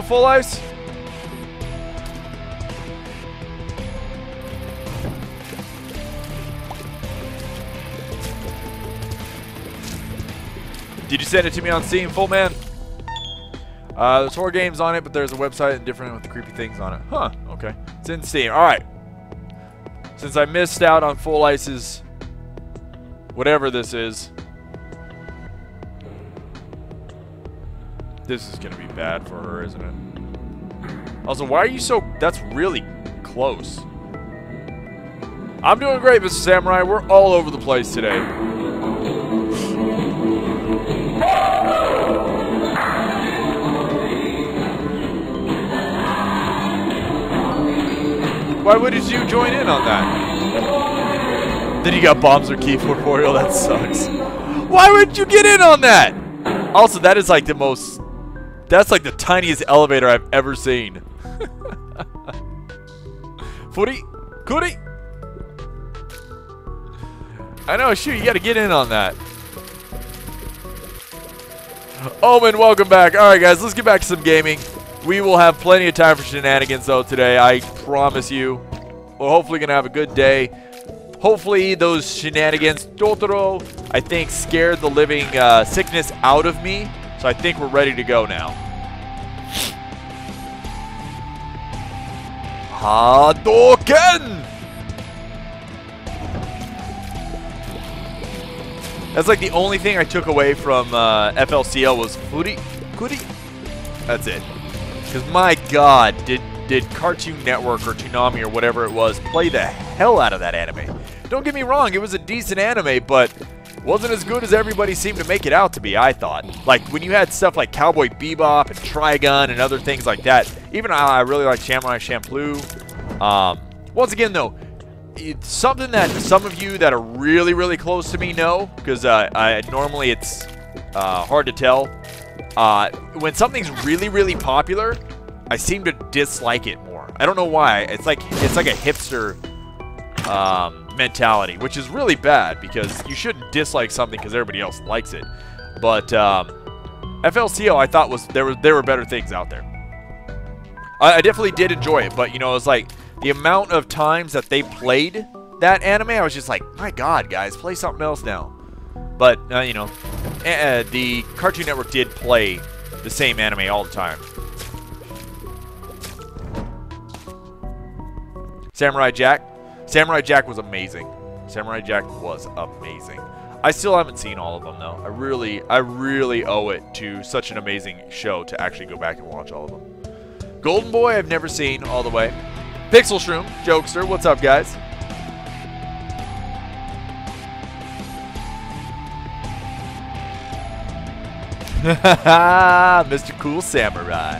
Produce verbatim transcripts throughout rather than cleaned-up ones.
no full ice? Did you send it to me on Steam, full man? Uh, there's horror games on it, but there's a website and different with the creepy things on it. Huh, okay. It's in Steam. All right. Since I missed out on Full Ice's whatever this is, this is going to be bad for her, isn't it? Also, why are you so... That's really close. I'm doing great, Mister Samurai. We're all over the place today. Why wouldn't you join in on that? Then you got bombs or keyboard warrior, that sucks. Why would you get in on that? Also, that is like the most, that's like the tiniest elevator I've ever seen. Footy, goody. I know, shoot, you gotta get in on that. Omen, welcome back. All right, guys, let's get back to some gaming. We will have plenty of time for shenanigans, though, today. I promise you. We're hopefully going to have a good day. Hopefully, those shenanigans, Totoro, I think, scared the living uh, sickness out of me. So I think we're ready to go now. Hadouken! That's like the only thing I took away from uh, F L C L was Furi Kuri. That's it. Because my god, did did Cartoon Network or Toonami or whatever it was play the hell out of that anime. Don't get me wrong, it was a decent anime, but wasn't as good as everybody seemed to make it out to be, I thought. Like, when you had stuff like Cowboy Bebop and Trigun and other things like that, even I, I really like Samurai Champloo. Um, once again, though, it's something that some of you that are really, really close to me know, because uh, I, normally it's uh, hard to tell. Uh, when something's really, really popular, I seem to dislike it more. I don't know why. It's like it's like a hipster um, mentality, which is really bad because you shouldn't dislike something because everybody else likes it. But um, F L C L, I thought was there were there were better things out there. I, I definitely did enjoy it, but you know, it's like the amount of times that they played that anime, I was just like, my god, guys, play something else now. But, uh, you know, uh, the Cartoon Network did play the same anime all the time. Samurai Jack. Samurai Jack was amazing. Samurai Jack was amazing. I still haven't seen all of them, though. I really, I really owe it to such an amazing show to actually go back and watch all of them. Golden Boy, I've never seen all the way. Pixel Shroom, Jokester, what's up, guys? Mister Cool Samurai.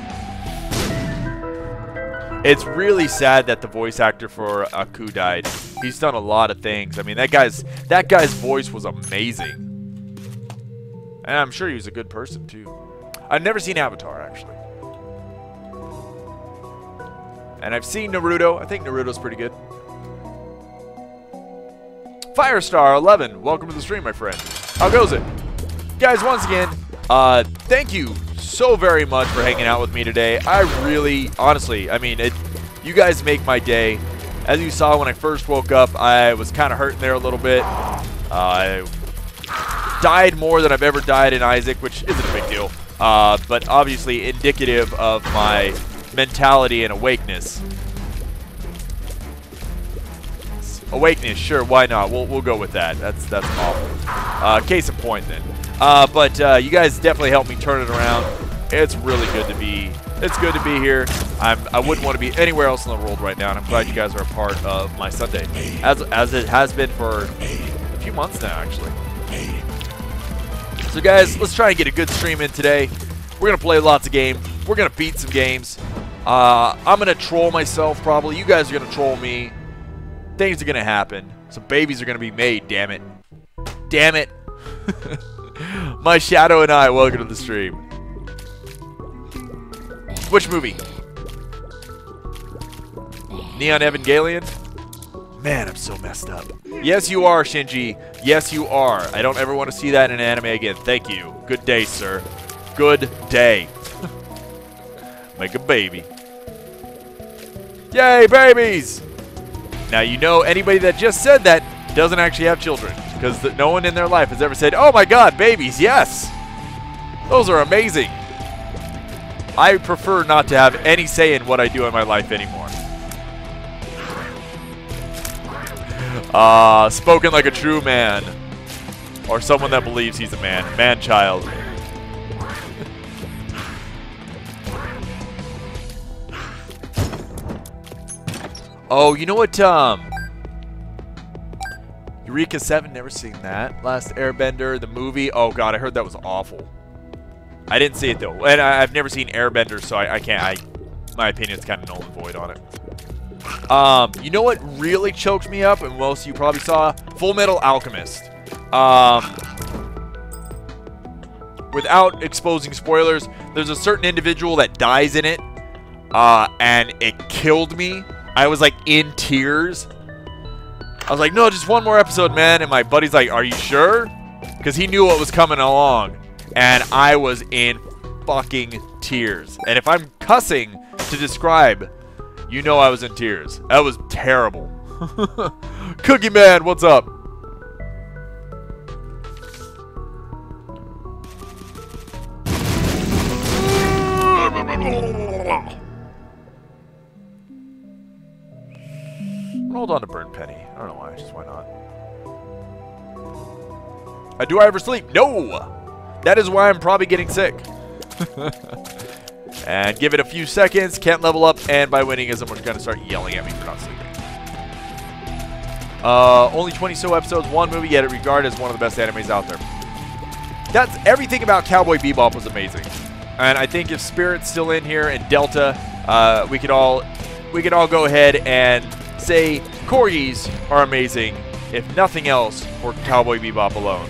It's really sad that the voice actor for Aku died. He's done a lot of things. I mean, that guy's that guy's voice was amazing, and I'm sure he was a good person too. I've never seen Avatar actually, and I've seen Naruto. I think Naruto's pretty good. Firestar eleven, welcome to the stream, my friend. How goes it, guys? Once again. Uh, thank you so very much for hanging out with me today. I really, honestly, I mean, it, you guys make my day. As you saw when I first woke up, I was kind of hurting there a little bit. Uh, I died more than I've ever died in Isaac, which isn't a big deal. Uh, but obviously indicative of my mentality and awakeness. Awakeness, sure, why not? We'll, we'll go with that. That's, that's awful. Uh, case in point then. Uh, but uh, you guys definitely helped me turn it around. It's really good to be. It's good to be here. I'm. I wouldn't want to be anywhere else in the world right now. And I'm glad you guys are a part of my Sunday, as as it has been for a few months now, actually. So guys, let's try and get a good stream in today. We're gonna play lots of games. We're gonna beat some games. Uh, I'm gonna troll myself probably. You guys are gonna troll me. Things are gonna happen. Some babies are gonna be made. Damn it. Damn it. My Shadow and I, welcome to the stream. Which movie? Neon Evangelion? Man, I'm so messed up. Yes, you are, Shinji. Yes, you are. I don't ever want to see that in an anime again. Thank you. Good day, sir. Good day. Like a baby. Yay, babies! Now, you know anybody that just said that doesn't actually have children. Because no one in their life has ever said, oh my god, babies, yes! Those are amazing. I prefer not to have any say in what I do in my life anymore. Ah, uh, spoken like a true man. Or someone that believes he's a man. Man-child. Oh, you know what, um... Eureka seven, never seen that. Last Airbender, the movie. Oh god, I heard that was awful. I didn't see it though. And I, I've never seen Airbender, so I, I can't... I, my opinion's kind of null and void on it. Um, you know what really choked me up, and most of you probably saw? Full Metal Alchemist. Um, without exposing spoilers, there's a certain individual that dies in it, uh, and it killed me. I was like in tears. I was like, no, just one more episode, man. And my buddy's like, are you sure? Because he knew what was coming along. And I was in fucking tears. And if I'm cussing to describe, you know I was in tears. That was terrible. Cookie Man, what's up? Hold on to Burn Penny. I don't know why, just why not? Uh, do I ever sleep? No! That is why I'm probably getting sick. And give it a few seconds, can't level up, and by winning isn't going to start yelling at me for not sleeping. Uh, only twenty so episodes, one movie, yet it regarded as one of the best animes out there. That's everything about Cowboy Bebop was amazing. And I think if Spirit's still in here and Delta, uh, we could all we could all go ahead and say corgis are amazing, if nothing else, for Cowboy Bebop alone.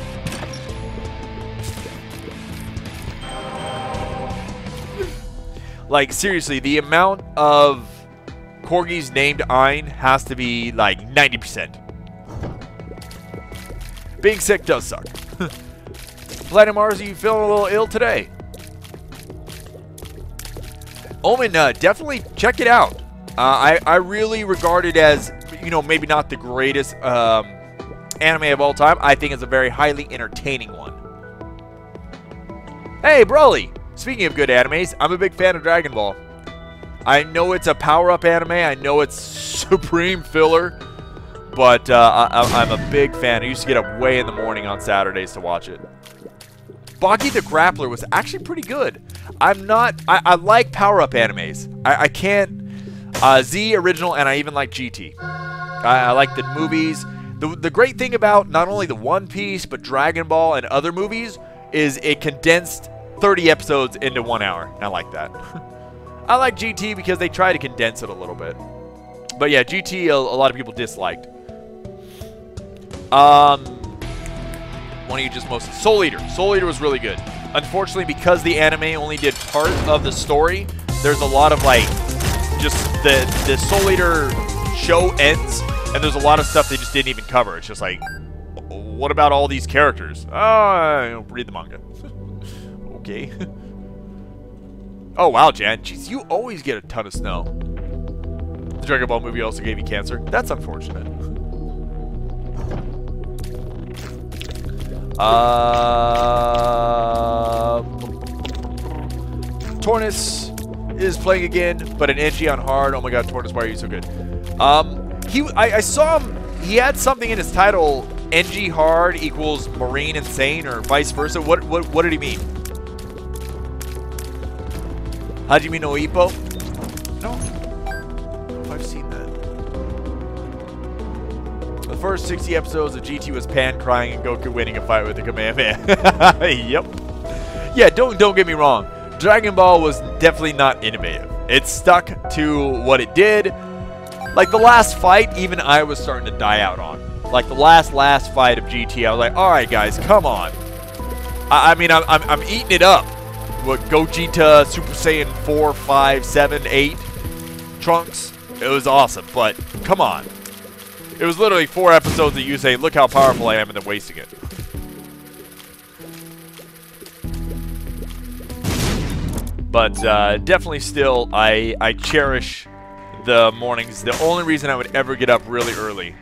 Like, seriously, the amount of corgis named Ein has to be, like, ninety percent. Being sick does suck. Planet Mars, are you feeling a little ill today? Omen, uh, definitely check it out. Uh, I, I really regard it as, you know, maybe not the greatest um, anime of all time. I think it's a very highly entertaining one. Hey, Broly! Speaking of good animes, I'm a big fan of Dragon Ball. I know it's a power-up anime. I know it's supreme filler. But uh, I, I'm a big fan. I used to get up way in the morning on Saturdays to watch it. Baki the Grappler was actually pretty good. I'm not... I, I like power-up animes. I, I can't... Uh, Z original, and I even like G T. I, I like the movies. The, the great thing about not only the One Piece, but Dragon Ball and other movies is it condensed... thirty episodes into one hour. I like that. I like G T because they try to condense it a little bit. But yeah, G T a, a lot of people disliked. Um, one of you just mostly Soul Eater. Soul Eater was really good. Unfortunately, because the anime only did part of the story, there's a lot of like just the the Soul Eater show ends, and there's a lot of stuff they just didn't even cover. It's just like, what about all these characters? Oh, read the manga. Okay. Oh, wow, Jan. Jeez, you always get a ton of snow. The Dragon Ball movie also gave you cancer. That's unfortunate. Uh, Tornus is playing again, but an N G on hard. Oh, my God, Tornus, why are you so good? Um, he, I, I saw him. He had something in his title, N G hard equals Marine insane or vice versa. What, what, what did he mean? Hajime no Ippo? No. I don't know if I've seen that. The first sixty episodes of G T was Pan crying and Goku winning a fight with the Kamehameha. Yep. Yeah, don't don't get me wrong. Dragon Ball was definitely not innovative. It stuck to what it did. Like the last fight, even I was starting to die out on. Like the last last fight of G T, I was like, all right, guys, come on. I, I mean, I'm, I'm I'm eating it up. What, Gogeta, Super Saiyan four, five, seven, eight, Trunks. It was awesome, but come on. It was literally four episodes that you say, look how powerful I am, and then wasting it. But uh, definitely still, I, I cherish the mornings. The only reason I would ever get up really early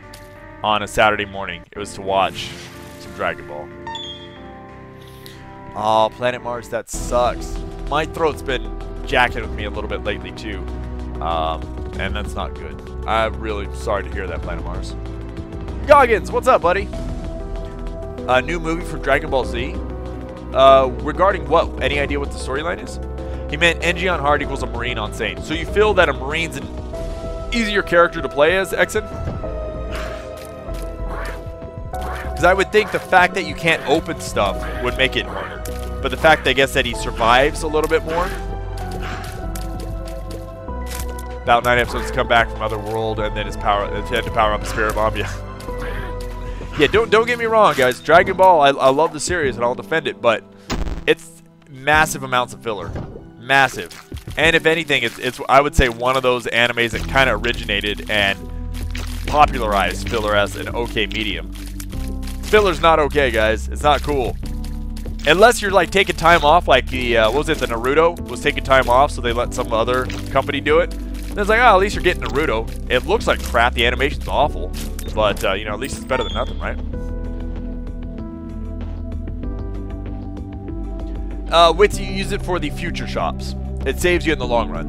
on a Saturday morning, it was to watch some Dragon Ball. Oh, Planet Mars, that sucks. My throat's been jacking with me a little bit lately, too. Um, and that's not good. I'm really sorry to hear that, Planet Mars. Goggins, what's up, buddy? A new movie from Dragon Ball Z? Uh, regarding what? Any idea what the storyline is? He meant N G on hard equals a Marine on sane. So you feel that a Marine's an easier character to play as, Exen? Because I would think the fact that you can't open stuff would make it harder. But the fact, I guess, that he survives a little bit more. About nine episodes to come back from Otherworld, and then his power, he had to power up the Spirit Bomb, yeah. Yeah, don't don't get me wrong, guys. Dragon Ball, I, I love the series and I'll defend it, but it's massive amounts of filler, massive. And if anything, it's it's I would say one of those animes that kind of originated and popularized filler as an okay medium. Filler's not okay, guys. It's not cool. Unless you're like taking time off, like the uh, what was it, the Naruto was taking time off, so they let some other company do it. And it's like, oh, at least you're getting Naruto. It looks like crap. The animation's awful. But, uh, you know, at least it's better than nothing, right? Uh, wait till you use it for the future shops. It saves you in the long run.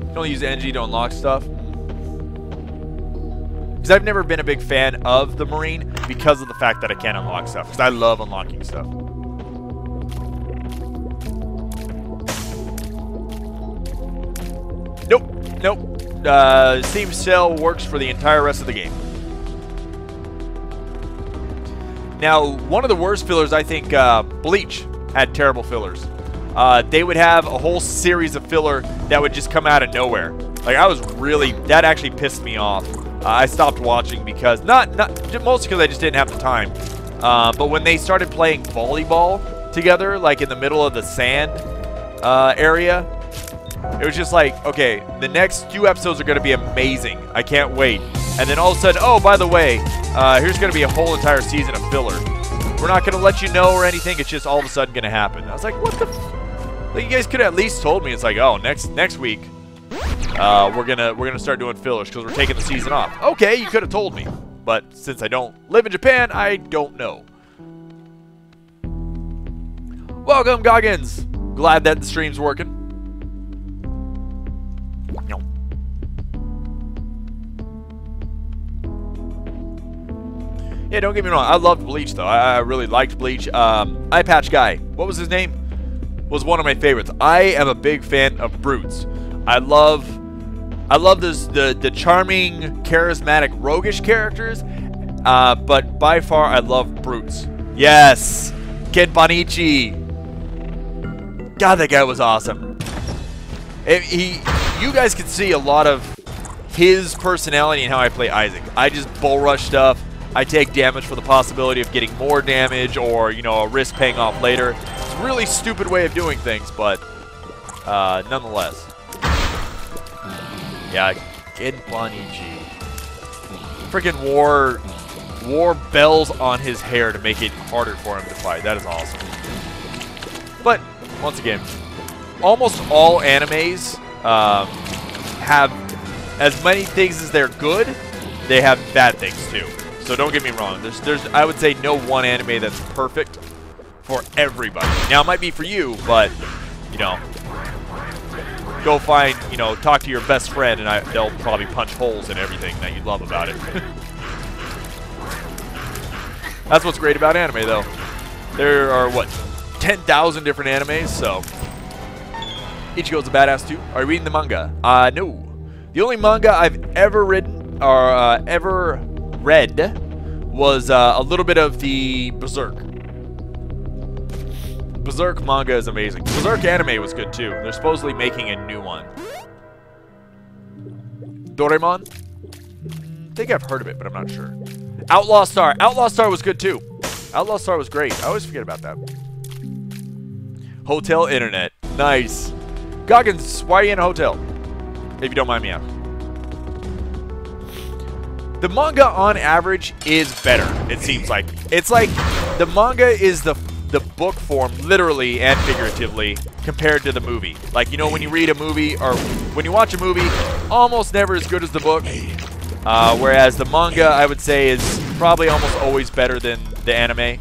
You can only use N G to unlock stuff. Because I've never been a big fan of the Marine because of the fact that I can't unlock stuff. Because I love unlocking stuff. Nope. Nope. Uh, Steam sale works for the entire rest of the game. Now, one of the worst fillers, I think, uh, Bleach had terrible fillers. Uh, they would have a whole series of filler that would just come out of nowhere. Like, I was really, that actually pissed me off. Uh, I stopped watching because, not, not mostly because I just didn't have the time. Uh, but when they started playing volleyball together, like in the middle of the sand uh, area, it was just like, okay, the next few episodes are going to be amazing. I can't wait. And then all of a sudden, oh, by the way, uh, here's going to be a whole entire season of filler. We're not going to let you know or anything. It's just all of a sudden going to happen. I was like, what the f, like, you guys could have at least told me. It's like, oh, next next week, uh, we're going to we're gonna start doing fillers because we're taking the season off. Okay, you could have told me. But since I don't live in Japan, I don't know. Welcome, Goggins. Glad that the stream's working. Yeah, don't get me wrong. I loved Bleach, though. I, I really liked Bleach. Um, Eye Patch Guy, what was his name? Was one of my favorites. I am a big fan of brutes. I love, I love this the the charming, charismatic, roguish characters. Uh, but by far, I love brutes. Yes, Kenpanichi. God, that guy was awesome. It, he, you guys could see a lot of his personality in how I play Isaac. I just bull rush stuff. I take damage for the possibility of getting more damage or, you know, a risk paying off later. It's a really stupid way of doing things, but uh, nonetheless. Yeah, Genpanichi. Freaking war, war bells on his hair to make it harder for him to fight. That is awesome. But, once again, almost all animes um, have as many things as they're good, they have bad things too. So don't get me wrong. There's, there's, I would say no one anime that's perfect for everybody. Now it might be for you, but you know, go find, you know, talk to your best friend, and I, they'll probably punch holes in everything that you love about it. That's what's great about anime, though. There are what, ten thousand different animes, so Ichigo's a badass too. Are you reading the manga? Uh, no. The only manga I've ever written or uh, ever read was uh, a little bit of the Berserk. Berserk manga is amazing. Berserk anime was good too. They're supposedly making a new one. Doraemon? I think I've heard of it, but I'm not sure. Outlaw Star. Outlaw Star was good too. Outlaw Star was great. I always forget about that. Hotel Internet. Nice. Goggins, why are you in a hotel? If you don't mind me out. The manga, on average, is better, it seems like. It's like the manga is the the book form literally and figuratively compared to the movie. Like, you know, when you read a movie or when you watch a movie, almost never as good as the book. Uh, whereas the manga, I would say, is probably almost always better than the anime. I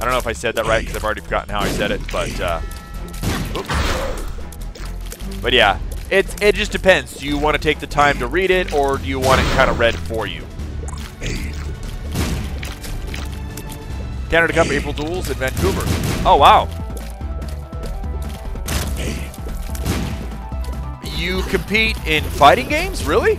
don't know if I said that right because I've already forgotten how I said it, but uh, oops. But yeah, it, it just depends. Do you want to take the time to read it, or do you want it kind of read for you? Canada Cup April Duels in Vancouver. Oh, wow. You compete in fighting games? Really?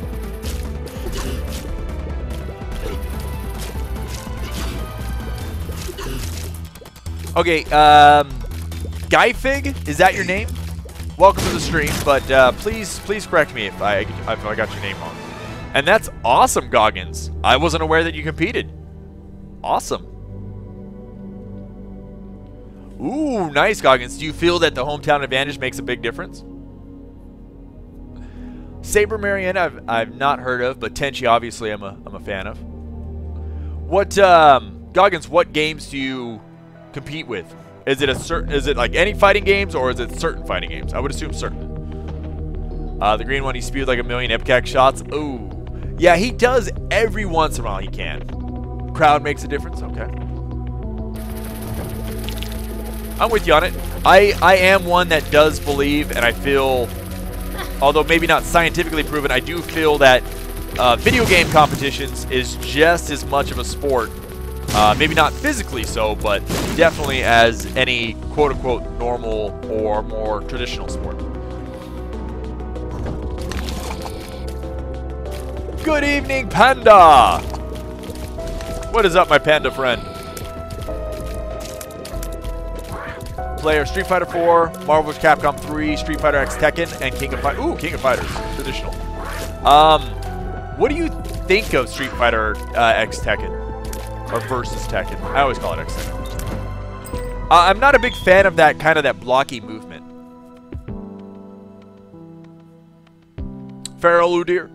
Okay, um... Guyfig? Is that your name? Welcome to the stream, but uh, please please correct me if I, if I got your name wrong. And that's awesome, Goggins. I wasn't aware that you competed. Awesome. Ooh, nice, Goggins. Do you feel that the hometown advantage makes a big difference? Saber Marianne, I've, I've not heard of, but Tenchi, obviously, I'm a, I'm a fan of. What, um, Goggins, what games do you compete with? Is it a certain, is it like any fighting games, or is it certain fighting games? I would assume certain. Uh, the green one, he spewed like a million Epcac shots. Ooh. Yeah, he does every once in a while he can. Crowd makes a difference? Okay. I'm with you on it. I, I am one that does believe, and I feel, although maybe not scientifically proven, I do feel that uh, video game competitions is just as much of a sport, uh, maybe not physically so, but definitely as any quote-unquote normal or more traditional sport. Good evening, Panda! What is up, my panda friend? Player Street Fighter four, Marvel versus. Capcom three, Street Fighter X Tekken, and King of Fighters. Ooh, King of Fighters, traditional. Um, what do you think of Street Fighter uh, X Tekken or versus Tekken? I always call it X Tekken. Uh, I'm not a big fan of that kind of that blocky movement. Feral Udir.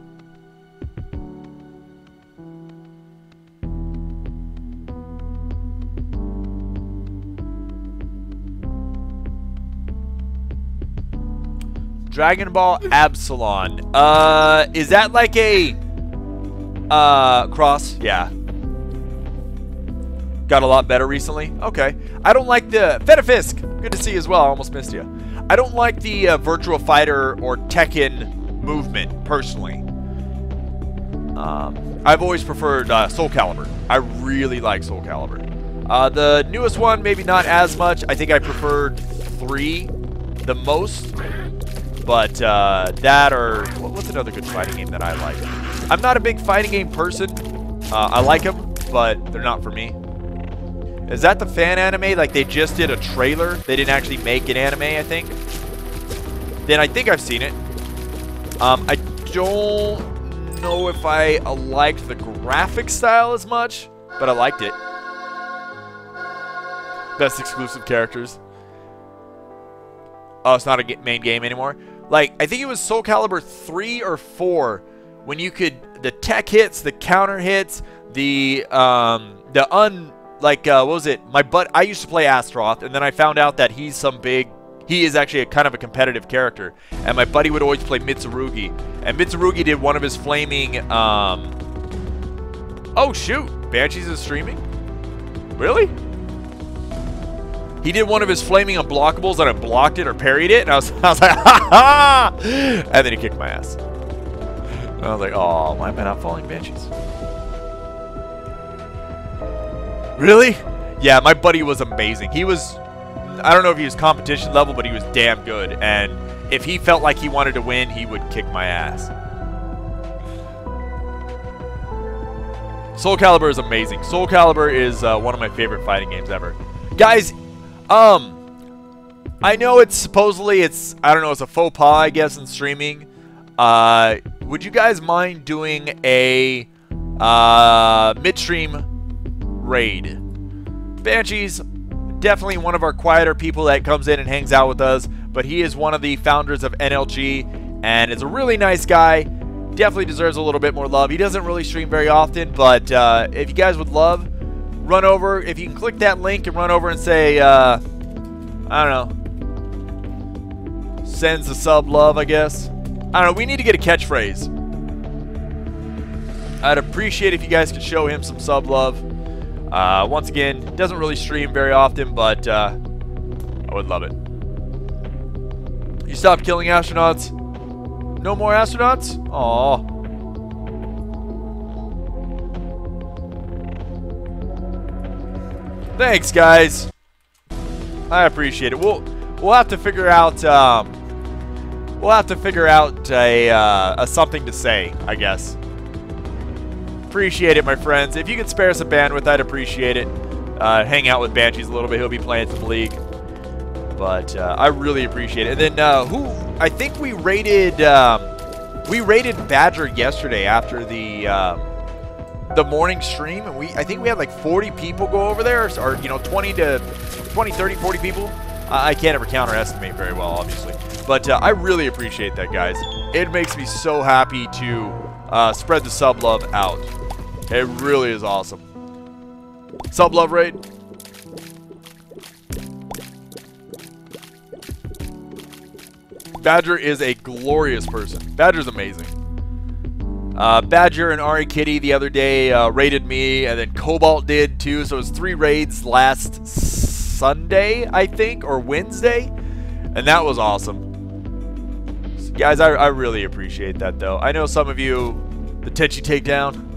Dragon Ball Absalon. Uh, is that like a uh, cross? Yeah. Got a lot better recently. Okay. I don't like the... Fetafisk. Good to see you as well. I almost missed you. I don't like the uh, Virtua Fighter or Tekken movement, personally. Um, I've always preferred uh, Soul Calibur. I really like Soul Calibur. Uh, the newest one, maybe not as much. I think I preferred three the most. But uh, that or... What's another good fighting game that I like? I'm not a big fighting game person. Uh, I like them, but they're not for me. Is that the fan anime? Like, they just did a trailer. They didn't actually make an anime, I think. Then I think I've seen it. Um, I don't know if I liked the graphic style as much, but I liked it. Best exclusive characters. Oh, it's not a main game anymore. Like, I think it was Soul Calibur three or four when you could, the tech hits, the counter hits, the, um, the un, like, uh, what was it? My butt, I used to play Astroth, and then I found out that he's some big, he is actually a kind of a competitive character. And my buddy would always play Mitsurugi. And Mitsurugi did one of his flaming, um, oh shoot, Banshees is streaming? Really? He did one of his flaming unblockables and I blocked it or parried it. And I was, I was like, ha ha! And then he kicked my ass. And I was like, oh, why am I not falling Banshees? Really? Yeah, my buddy was amazing. He was, I don't know if he was competition level, but he was damn good. And if he felt like he wanted to win, he would kick my ass. Soul Calibur is amazing. Soul Calibur is uh, one of my favorite fighting games ever. Guys, Um, I know it's supposedly, it's, I don't know, it's a faux pas, I guess, in streaming. Uh, would you guys mind doing a, uh, midstream raid? Banshees, definitely one of our quieter people that comes in and hangs out with us, but he is one of the founders of N L G, and is a really nice guy. Definitely deserves a little bit more love. He doesn't really stream very often, but, uh, if you guys would love, run over. If you can click that link and run over and say, uh, I don't know, sends a sub love, I guess. I don't know. We need to get a catchphrase. I'd appreciate if you guys could show him some sub love. Uh, once again, doesn't really stream very often, but uh, I would love it. You stopped killing astronauts? No more astronauts? Aww. Thanks, guys. I appreciate it. We'll we'll have to figure out um, we'll have to figure out a, uh, a something to say, I guess. Appreciate it, my friends. If you could spare some bandwidth, I'd appreciate it. Uh, hang out with Banshees a little bit. He'll be playing some League. But uh, I really appreciate it. And then uh, who? I think we rated um, we rated Badger yesterday after the uh, the morning stream, and we I think we had like forty people go over there, or you know, twenty to twenty, thirty, forty people. Uh, I can't ever counterestimate very well, obviously. But uh, I really appreciate that, guys. It makes me so happy to uh, spread the sub love out. It really is awesome. Sub love raid. Badger is a glorious person. Badger's amazing. Uh, Badger and Ari Kitty the other day uh, raided me, and then Cobalt did too. So it was three raids last Sunday, I think, or Wednesday. And that was awesome. So guys, I, I really appreciate that though. I know some of you, the Tenchi takedown.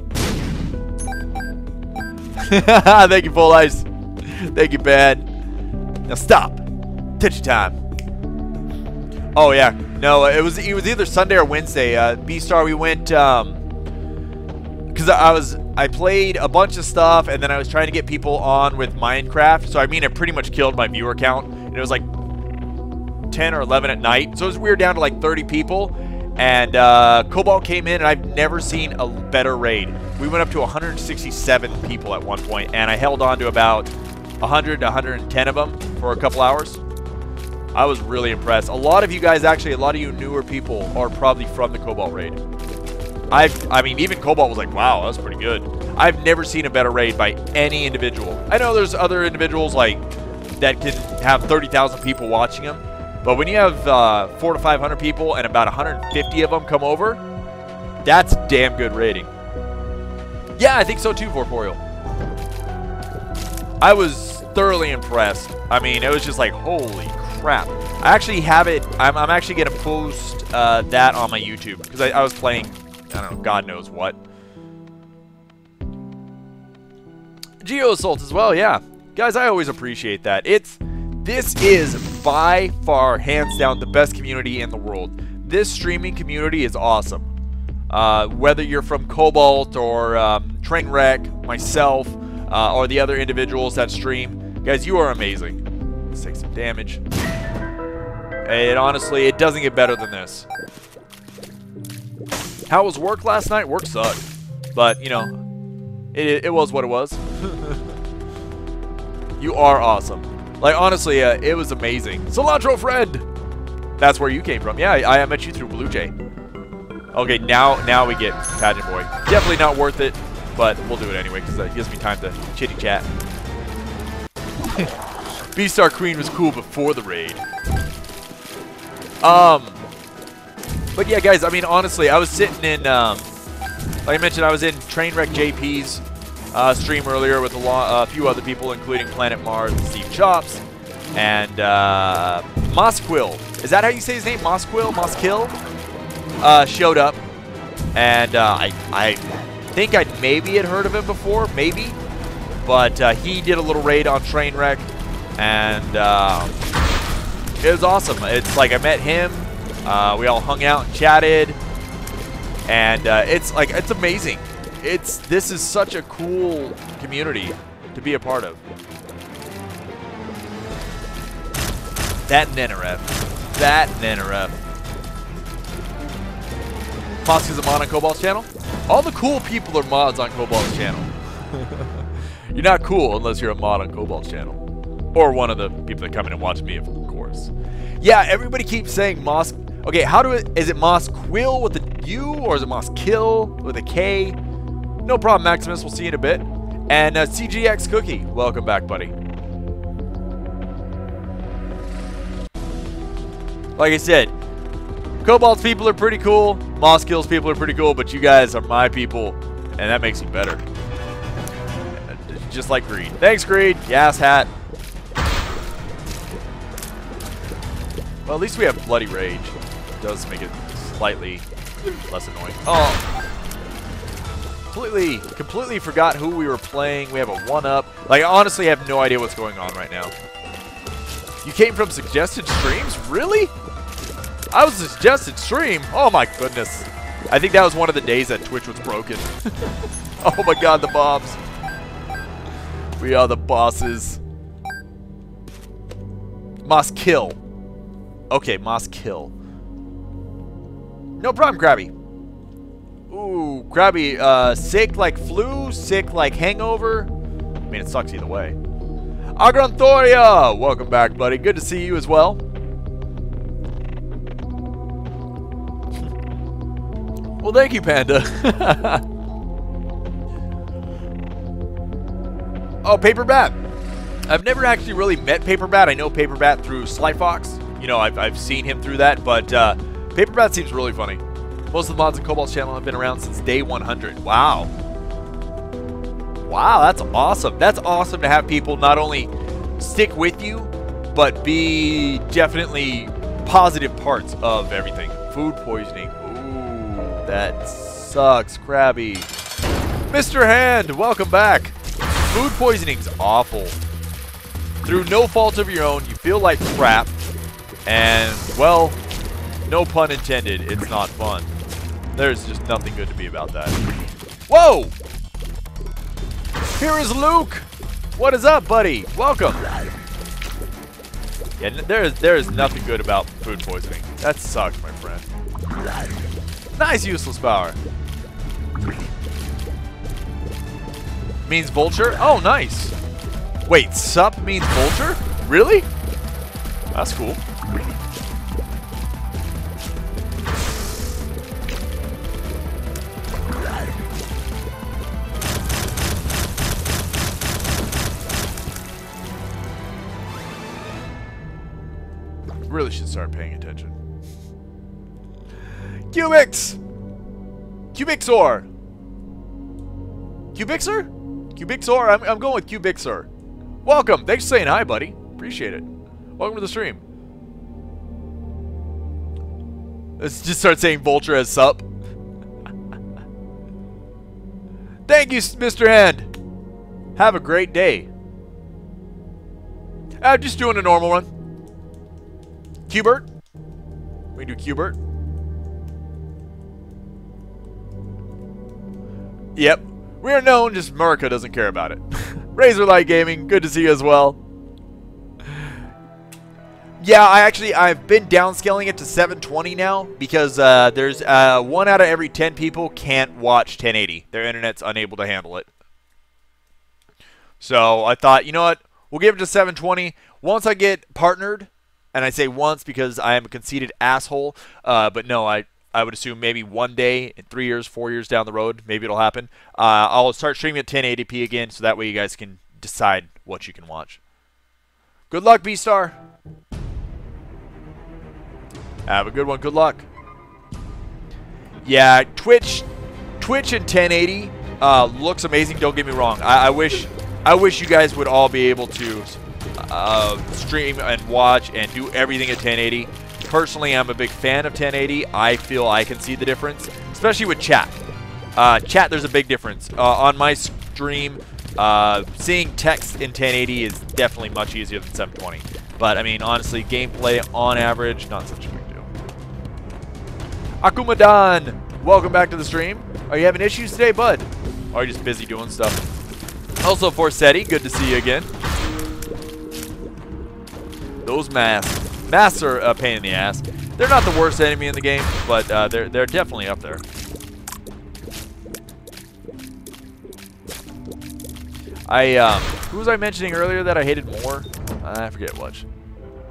Thank you, Full Ice. Thank you, Bad. Now stop. Tenchi time. Oh yeah. No, it was it was either Sunday or Wednesday. Uh, B Star, we went um, because I was I played a bunch of stuff, and then I was trying to get people on with Minecraft. So I mean, it pretty much killed my viewer count, and it was like ten or eleven at night. So it was weird, down to like thirty people. And uh, Cobalt came in, and I've never seen a better raid. We went up to one hundred sixty-seven people at one point, and I held on to about one hundred to one hundred ten of them for a couple hours. I was really impressed. A lot of you guys, actually, a lot of you newer people are probably from the Cobalt raid. I've, I mean, even Cobalt was like, wow, that was pretty good. I've never seen a better raid by any individual. I know there's other individuals like that can have thirty thousand people watching them. But when you have uh, four to five hundred people and about one hundred fifty of them come over, that's damn good rating. Yeah, I think so too, Vorporial. I was thoroughly impressed. I mean, it was just like, holy crap. I actually have it. I'm, I'm actually going to post uh, that on my YouTube because I, I was playing, I don't know, God knows what. Geo Assault as well, yeah. Guys, I always appreciate that. It's... This is by far, hands down, the best community in the world. This streaming community is awesome. Uh, whether you're from Cobalt or um, Trainwreck, myself, uh, or the other individuals that stream, guys, you are amazing. Let's take some damage. And honestly, it doesn't get better than this. How was work last night? Work sucked. But, you know, it, it was what it was. You are awesome. Like, honestly, uh, it was amazing. Cilantro friend! That's where you came from. Yeah, I, I met you through Blue Jay. Okay, now now we get Pageant Boy. Definitely not worth it, but we'll do it anyway because that gives me time to chitty chat. B-Star Queen was cool before the raid. Um, But yeah, guys, I mean, honestly, I was sitting in, um, like I mentioned, I was in Trainwreck J P's. Uh, stream earlier with a uh, few other people, including Planet Mars and Steve Chops and uh, Mosquill. Is that how you say his name? Mosquill? Moskill? Uh, showed up, and uh, I, I think I maybe had heard of him before, maybe, but uh, he did a little raid on Trainwreck, and uh, it was awesome. It's like I met him, uh, we all hung out and chatted, and uh, it's like it's amazing. It's this is such a cool community to be a part of. That Nenaref. That Nenaref. Fosk is a mod on Cobalt's channel? All the cool people are mods on Cobalt's channel. You're not cool unless you're a mod on Cobalt's channel. Or one of the people that come in and watch me, of course. Yeah, everybody keeps saying Mos... Okay, how do it... Is it Mosquill with a U or is it Moskill with a K? No problem, Maximus. We'll see you in a bit. And uh, C G X Cookie, welcome back, buddy. Like I said, Cobalt's people are pretty cool. Moss Skill's people are pretty cool, but you guys are my people, and that makes you better. Just like Greed. Thanks, Greed. Gas hat. Well, at least we have Bloody Rage. It does make it slightly less annoying. Oh, completely, completely forgot who we were playing. We have a one-up. Like, I honestly have no idea what's going on right now. You came from suggested streams? Really? I was a suggested stream. Oh my goodness. I think that was one of the days that Twitch was broken. Oh my god, the bombs. We are the bosses. Moss Kill. Okay, Moss Kill. No problem, Krabby. Ooh, Krabby, uh, sick like flu, sick like hangover. I mean, it sucks either way. Agranthoria! Welcome back, buddy. Good to see you as well. Well, thank you, Panda. Oh, Paperbat. I've never actually really met Paperbat. I know Paperbat through Sly Fox. You know, I've, I've seen him through that, but uh, Paperbat seems really funny. Most of the mods in Cobalt's channel have been around since day one hundred. Wow. Wow, that's awesome. That's awesome to have people not only stick with you, but be definitely positive parts of everything. Food poisoning. Ooh, that sucks, Krabby. Mister Hand, welcome back. Food poisoning's awful. Through no fault of your own, you feel like crap. And, well, no pun intended, it's not fun. There's just nothing good to be about that. Whoa! Here is Luke! What is up, buddy? Welcome! Yeah, there is, there is nothing good about food poisoning. That sucks, my friend. Nice useless power. Means vulture? Oh, nice. Wait, sup means vulture? Really? That's cool. Really should start paying attention. Cubix! Cubixor! Cubixer? Cubixor? I'm, I'm going with Cubixer. Welcome! Thanks for saying hi, buddy. Appreciate it. Welcome to the stream. Let's just start saying Vulture as sup. Thank you, Mister Hand. Have a great day. I'm just doing a normal one. Qbert. We do Qbert. Yep. We are known, just America doesn't care about it. Razorlight Gaming, good to see you as well. Yeah, I actually, I've been downscaling it to seven twenty now because uh, there's uh, one out of every ten people can't watch ten eighty. Their internet's unable to handle it. So I thought, you know what? We'll give it to seven twenty. Once I get partnered, and I say once because I am a conceited asshole, uh, but no, I, I would assume maybe one day, in three years, four years down the road, maybe it'll happen. Uh, I'll start streaming at ten eighty p again so that way you guys can decide what you can watch. Good luck, B-Star. Have a good one. Good luck. Yeah, Twitch, Twitch in ten eighty uh, looks amazing. Don't get me wrong. I, I wish, I wish you guys would all be able to uh, stream and watch and do everything at ten eighty. Personally, I'm a big fan of ten eighty. I feel I can see the difference, especially with chat. Uh, chat, there's a big difference uh, on my stream. Uh, seeing text in ten eighty is definitely much easier than seven twenty. But I mean, honestly, gameplay on average, not such a big deal. Akumadan, welcome back to the stream. Are you having issues today, bud? Or are you just busy doing stuff? Also, Forsetti, good to see you again. Those masks. Masks are a pain in the ass. They're not the worst enemy in the game, but uh, they're, they're definitely up there. I, um, who was I mentioning earlier that I hated more? Uh, I forget which.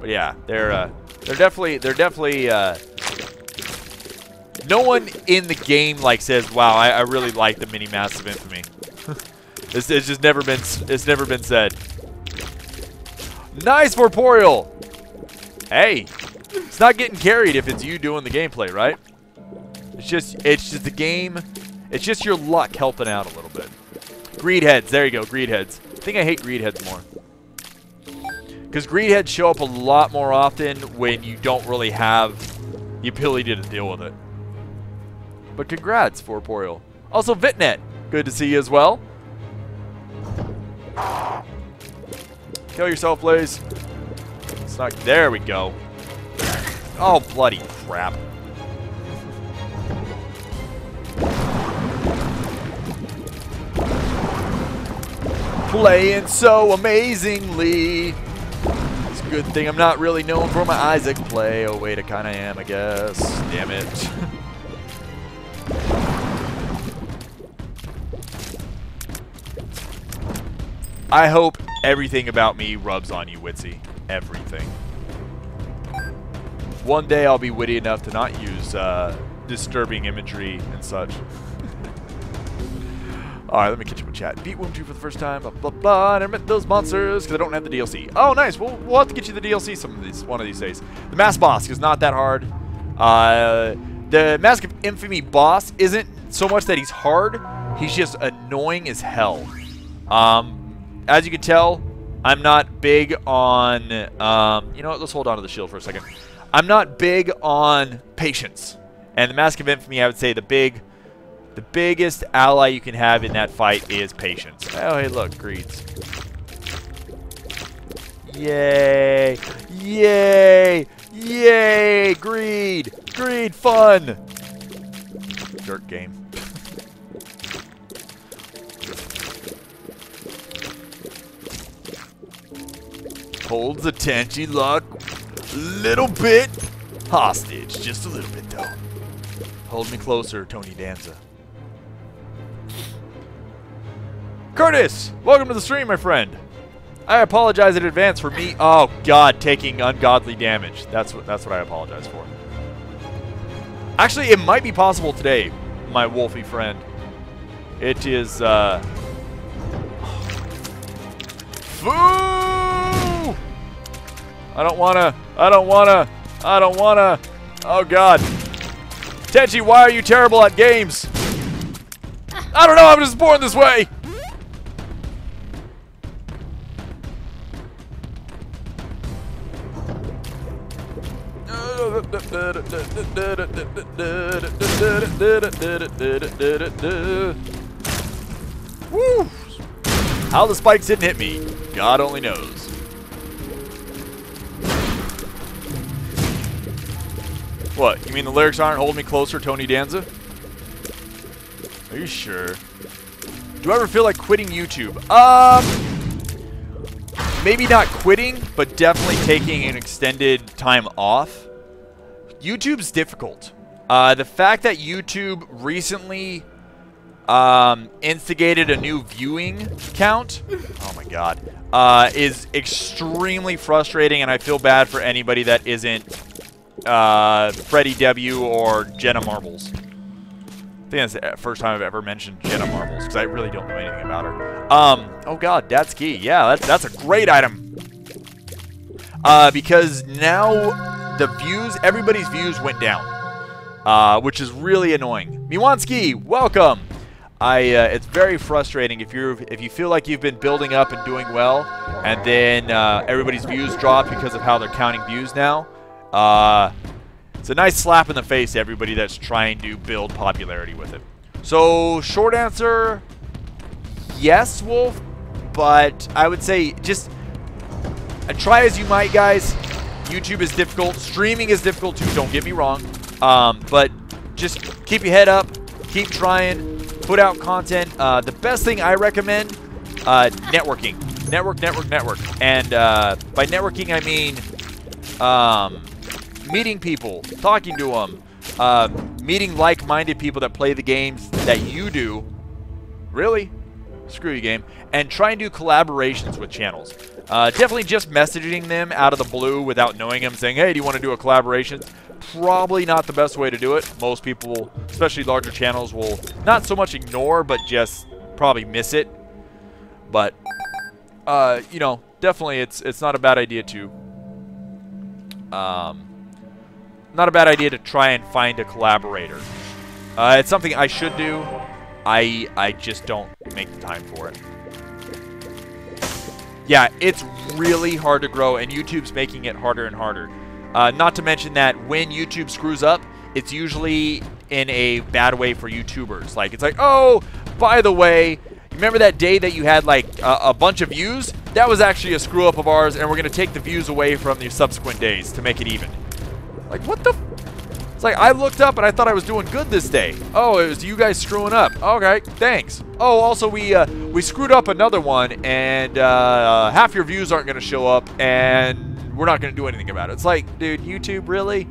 But yeah, they're, uh, they're definitely, they're definitely, uh... No one in the game like says, wow, I, I really like the mini-mass of Infamy. It's, it's just never been it's never been said. Nice Vorporeal. Hey, it's not getting carried if it's you doing the gameplay, right? It's just it's just the game. It's just your luck helping out a little bit. Greedheads, there you go, Greedheads. I think I hate Greedheads more. Because Greedheads show up a lot more often when you don't really have the ability to deal with it. But congrats, Vorporeal. Also, Vitnet, good to see you as well. Kill yourself, Blaze. It's not, there we go. Oh, bloody crap. Playing so amazingly. It's a good thing I'm not really known for my Isaac play. Oh wait, I kinda am, I guess. Damn it. I hope everything about me rubs on you, Witsy. Everything. One day I'll be witty enough to not use uh, disturbing imagery and such. Alright, let me catch up with chat. Beat Womb two for the first time, blah, blah, blah. I never met those monsters because I don't have the D L C. Oh, nice. We'll, we'll have to get you the D L C some of these, one of these days. The Mask Boss is not that hard. Uh, the Mask of Infamy boss isn't so much that he's hard. He's just annoying as hell. Um, as you can tell, I'm not big on... Um, you know what? Let's hold on to the shield for a second. I'm not big on patience. And the Mask of Infamy, I would say the big... The biggest ally you can have in that fight is patience. Oh, hey, look, Greeds. Yay. Yay. Yay. Greed. Greed fun. Jerk game. Holds the Tenchi luck a little bit hostage. Just a little bit, though. Hold me closer, Tony Danza. Curtis, welcome to the stream, my friend. I apologize in advance for me. Oh God, taking ungodly damage. That's what. That's what I apologize for. Actually, it might be possible today, my Wolfie friend. It is. Uh, Foo! I don't wanna. I don't wanna. I don't wanna. Oh God, Tenchi, why are you terrible at games? I don't know. I'm just born this way. Woo! How the spikes didn't hit me, God only knows. What? You mean the lyrics aren't "Hold Me Closer, Tony Danza"? Are you sure? Do I ever feel like quitting YouTube? Um. Maybe not quitting, but definitely taking an extended time off. YouTube's difficult. Uh, the fact that YouTube recently um, instigated a new viewing count, oh my God, uh, is extremely frustrating, and I feel bad for anybody that isn't uh, Freddie W or Jenna Marbles. I think that's the first time I've ever mentioned Jenna Marbles, because I really don't know anything about her. Um, oh God, that's key. Yeah, that's, that's a great item. Uh, because now the views, everybody's views went down, uh, which is really annoying. Miwanski, welcome. I, uh, it's very frustrating if you're, if you feel like you've been building up and doing well, and then uh, everybody's views drop because of how they're counting views now. Uh... It's a nice slap in the face to everybody that's trying to build popularity with it. So, short answer, yes, Wolf, but I would say just try as you might, guys. YouTube is difficult. Streaming is difficult, too. Don't get me wrong. Um, but just keep your head up. Keep trying. Put out content. Uh, the best thing I recommend, uh, networking. Network, network, network. And uh, by networking, I mean... Um, meeting people, talking to them, uh, meeting like-minded people that play the games that you do. Really? Screw you, game. And try and do collaborations with channels. Uh, definitely just messaging them out of the blue without knowing them, saying, hey, do you want to do a collaboration? Probably not the best way to do it. Most people, especially larger channels, will not so much ignore, but just probably miss it. But uh, you know, definitely it's it's not a bad idea to um, not a bad idea to try and find a collaborator. Uh, it's something I should do. I I just don't make the time for it. Yeah, it's really hard to grow, and YouTube's making it harder and harder. Uh, not to mention that when YouTube screws up, it's usually in a bad way for YouTubers. Like, it's like, oh, by the way, remember that day that you had, like, a, a bunch of views? That was actually a screw-up of ours, and we're going to take the views away from the subsequent days to make it even. Like, what the f... It's like, I looked up, and I thought I was doing good this day. Oh, it was you guys screwing up. Okay, thanks. Oh, also, we uh, we screwed up another one, and uh, half your views aren't going to show up, and we're not going to do anything about it. It's like, dude, YouTube, really?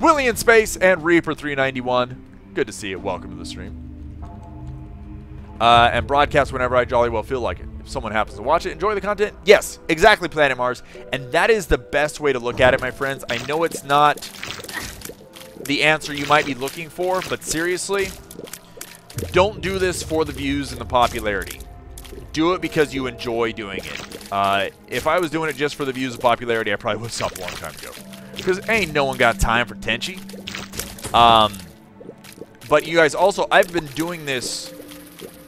Willie in Space and Reaper three ninety-one. Good to see you. Welcome to the stream. Uh, and broadcast whenever I jolly well feel like it. If someone happens to watch it, enjoy the content. Yes, exactly, Planet Mars. And that is the best way to look at it, my friends. I know it's not the answer you might be looking for, but seriously, don't do this for the views and the popularity. Do it because you enjoy doing it. Uh, if I was doing it just for the views and popularity, I probably would stop a long time ago. Because ain't no one got time for Tenchi. Um, but you guys also, I've been doing this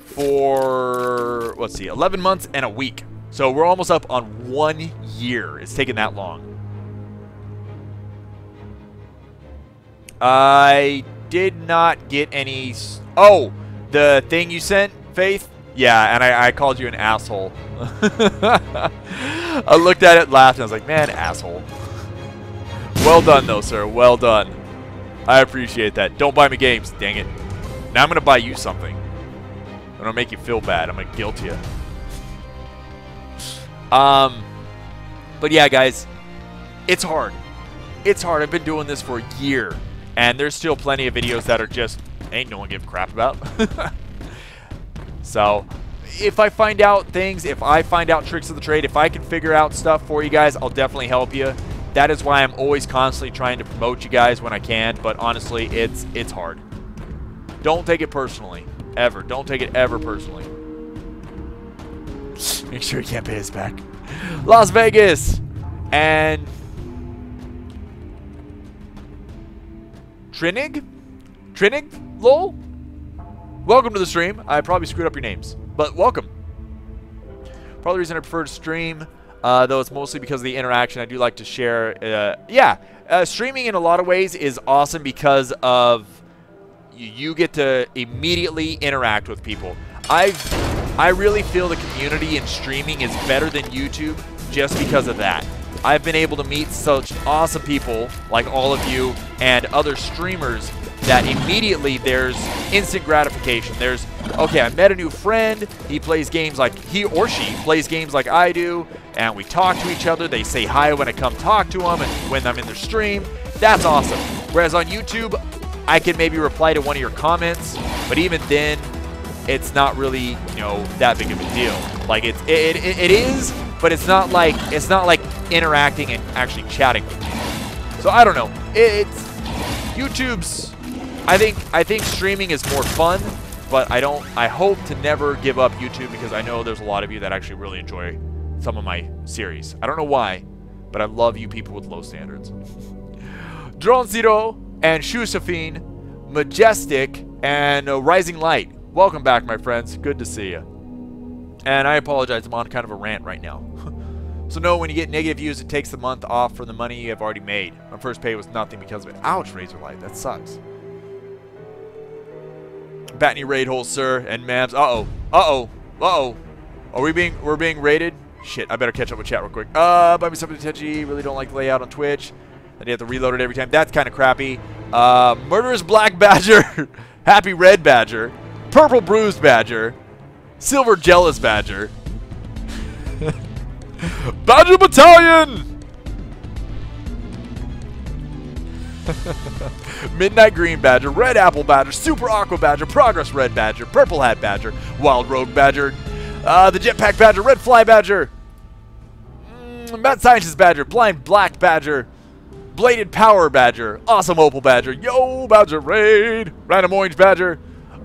for, let's see, eleven months and a week. So we're almost up on one year. It's taken that long. I did not get any... S oh, the thing you sent, Faith? Yeah, and I, I called you an asshole. I looked at it, laughed, and I was like, man, asshole. Well done, though, sir. Well done. I appreciate that. Don't buy me games, dang it. Now I'm going to buy you something. I'm going to make you feel bad. I'm going to guilt you. Um, but yeah, guys, it's hard. It's hard. I've been doing this for a year, and there's still plenty of videos that are just, ain't no one give a crap about. So, if I find out things, if I find out tricks of the trade, if I can figure out stuff for you guys, I'll definitely help you. That is why I'm always constantly trying to promote you guys when I can, but honestly, it's it's hard. Don't take it personally. Ever. Don't take it ever personally. Make sure you can't pay us back. Las Vegas and Trinig? Trinig? Lol? Welcome to the stream. I probably screwed up your names, but welcome. Probably the reason I prefer to stream, uh, though it's mostly because of the interaction. I do like to share. Uh, yeah, uh, streaming in a lot of ways is awesome because of you get to immediately interact with people. I I really feel the community in streaming is better than YouTube just because of that. I've been able to meet such awesome people like all of you and other streamers that immediately there's instant gratification. There's, okay, I met a new friend. He plays games like, he or she plays games like I do, and we talk to each other. They say hi when I come talk to them and when I'm in their stream. That's awesome. Whereas on YouTube, I can maybe reply to one of your comments, but even then, it's not really, you know, that big of a deal. Like it's, it, it, it is, but it's not like it's not like interacting and actually chatting with people. So I don't know. It, it's YouTube's. I think I think streaming is more fun, but I don't. I hope to never give up YouTube because I know there's a lot of you that actually really enjoy some of my series. I don't know why, but I love you people with low standards. Drone Zero and Shusafine, Majestic, and uh, Rising Light. Welcome back, my friends. Good to see you. And I apologize. I'm on kind of a rant right now. So no, when you get negative views, it takes the month off from the money you have already made. My first pay was nothing because of it. Ouch, Razor Light. That sucks. Batney raid hole, sir, and Mavs. Uh-oh. Uh-oh. Uh-oh. Are we being, we're being raided? Shit, I better catch up with chat real quick. Uh, buy me something, Tenchi. Really don't like the layout on Twitch. And you have to reload it every time. That's kind of crappy. Uh, Murderous Black Badger. Happy Red Badger. Purple Bruised Badger. Silver Jealous Badger. Badger Battalion! Midnight Green Badger. Red Apple Badger. Super Aqua Badger. Progress Red Badger. Purple Hat Badger. Wild Rogue Badger. Uh, the Jetpack Badger. Red Fly Badger. Mm, Mad Scientist Badger. Blind Black Badger. Bladed Power Badger, Awesome Opal Badger, Yo Badger Raid, Random Orange Badger,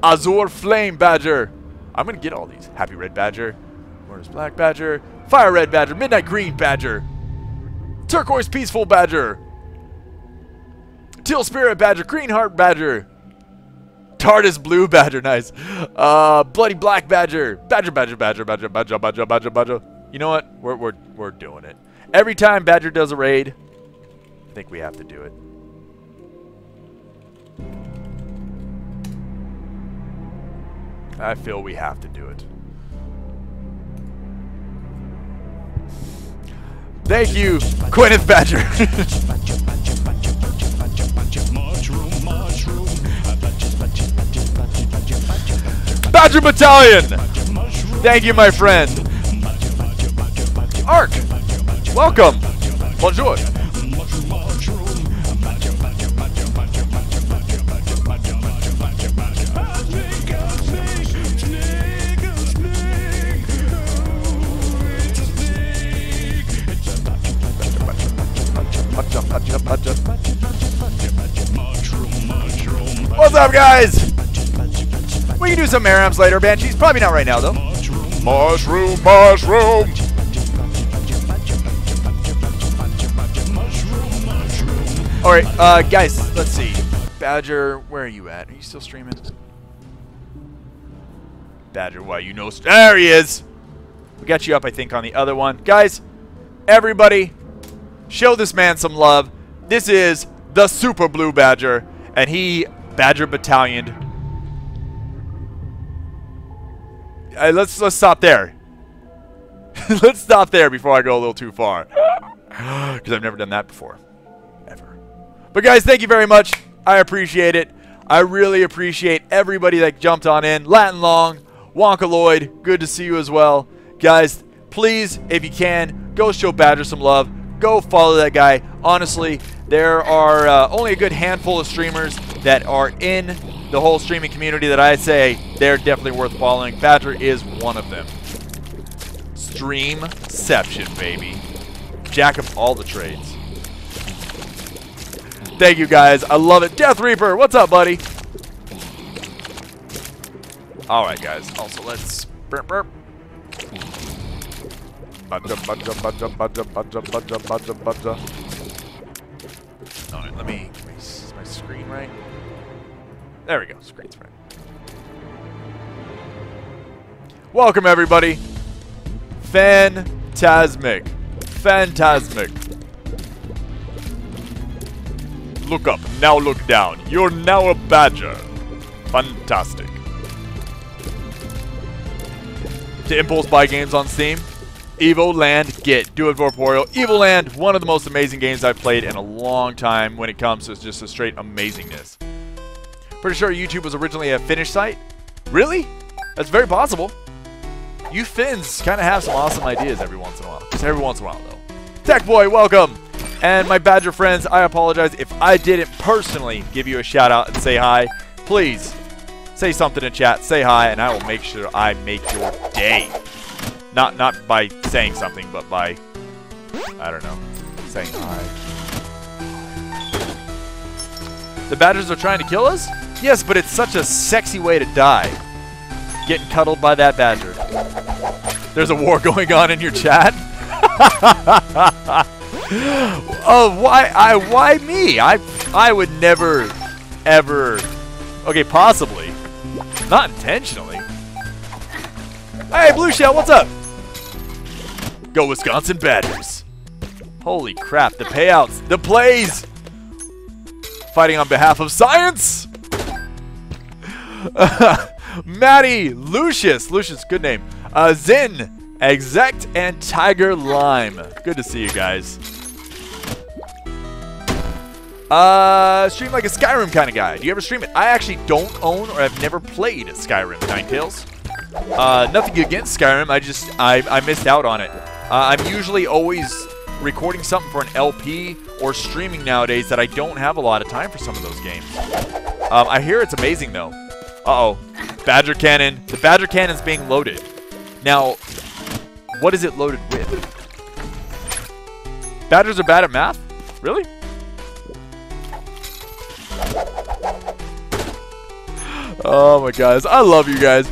Azure Flame Badger, I'm going to get all these. Happy Red Badger. Murderous Black Badger. Fire Red Badger. Midnight Green Badger. Turquoise Peaceful Badger. Teal Spirit Badger. Green Heart Badger. TARDIS Blue Badger. Nice. Uh, Bloody Black Badger. Badger, Badger, Badger, Badger, Badger, Badger, Badger, Badger. You know what? We're, we're, we're doing it. Every time Badger does a raid, I think we have to do it. I feel we have to do it. Thank you, Gwyneth Badger. Badger Battalion. Thank you, my friend. Ark, welcome. Bonjour. What's up, guys? We can do some air amps later, Banshees. Probably not right now, though. Mushroom, mushroom. All right, uh, guys. Let's see. Badger, where are you at? Are you still streaming? Badger, why you know? There he is. We got you up, I think, on the other one, guys. Everybody. Show this man some love. This is the Super Blue Badger, and he Badger Battalioned. Uh, let's let's stop there. Let's stop there before I go a little too far, because I've never done that before, ever. But guys, thank you very much. I appreciate it. I really appreciate everybody that jumped on in. Latin Long, Wonka Lloyd, good to see you as well, guys. Please, if you can, go show Badger some love. Go follow that guy. Honestly, there are uh, only a good handful of streamers that are in the whole streaming community that I say they're definitely worth following. Badger is one of them. Streamception, baby. Jack of all the trades. Thank you, guys. I love it. Death Reaper, what's up, buddy? All right, guys. Also, let's... Burp, burp. Badger, badger, badger, badger, badger, badger, badger, badger. Alright, let me... Is my screen right? There we go. Screen's right. Welcome, everybody. Fantasmic. Fantasmic. Look up. Now look down. You're now a badger. Fantastic. To impulse buy games on Steam. Evo Land, get. Do it, Vorporeal. Evo Land, one of the most amazing games I've played in a long time when it comes to just a straight amazingness. Pretty sure YouTube was originally a Finnish site. Really? That's very possible. You Finns kind of have some awesome ideas every once in a while. Just every once in a while, though. Tech Boy, welcome. And my Badger friends, I apologize if I didn't personally give you a shout out and say hi. Please, say something in chat, say hi, and I will make sure I make your day. Not not by saying something, but by, I don't know, saying hi. The Badgers are trying to kill us? Yes, but it's such a sexy way to die. Getting cuddled by that Badger. There's a war going on in your chat? Oh, why I why me? I I would never, ever, okay, possibly. Not intentionally. Hey, Blue Shell, what's up? Go Wisconsin Badgers. Holy crap, the payouts, the plays. Fighting on behalf of science. Maddie, Lucius, Lucius, good name. Uh, Zin, Exact, and Tiger Lime. Good to see you guys. Uh, stream like a Skyrim kind of guy. Do you ever stream it? I actually don't own or I've never played Skyrim, Ninetales. Uh, nothing against Skyrim, I just, I, I missed out on it. Uh, I'm usually always recording something for an L P or streaming nowadays that I don't have a lot of time for some of those games. Um, I hear it's amazing though. Uh-oh. Badger Cannon. The Badger Cannon's being loaded. Now, what is it loaded with? Badgers are bad at math? Really? Oh my guys, I love you guys.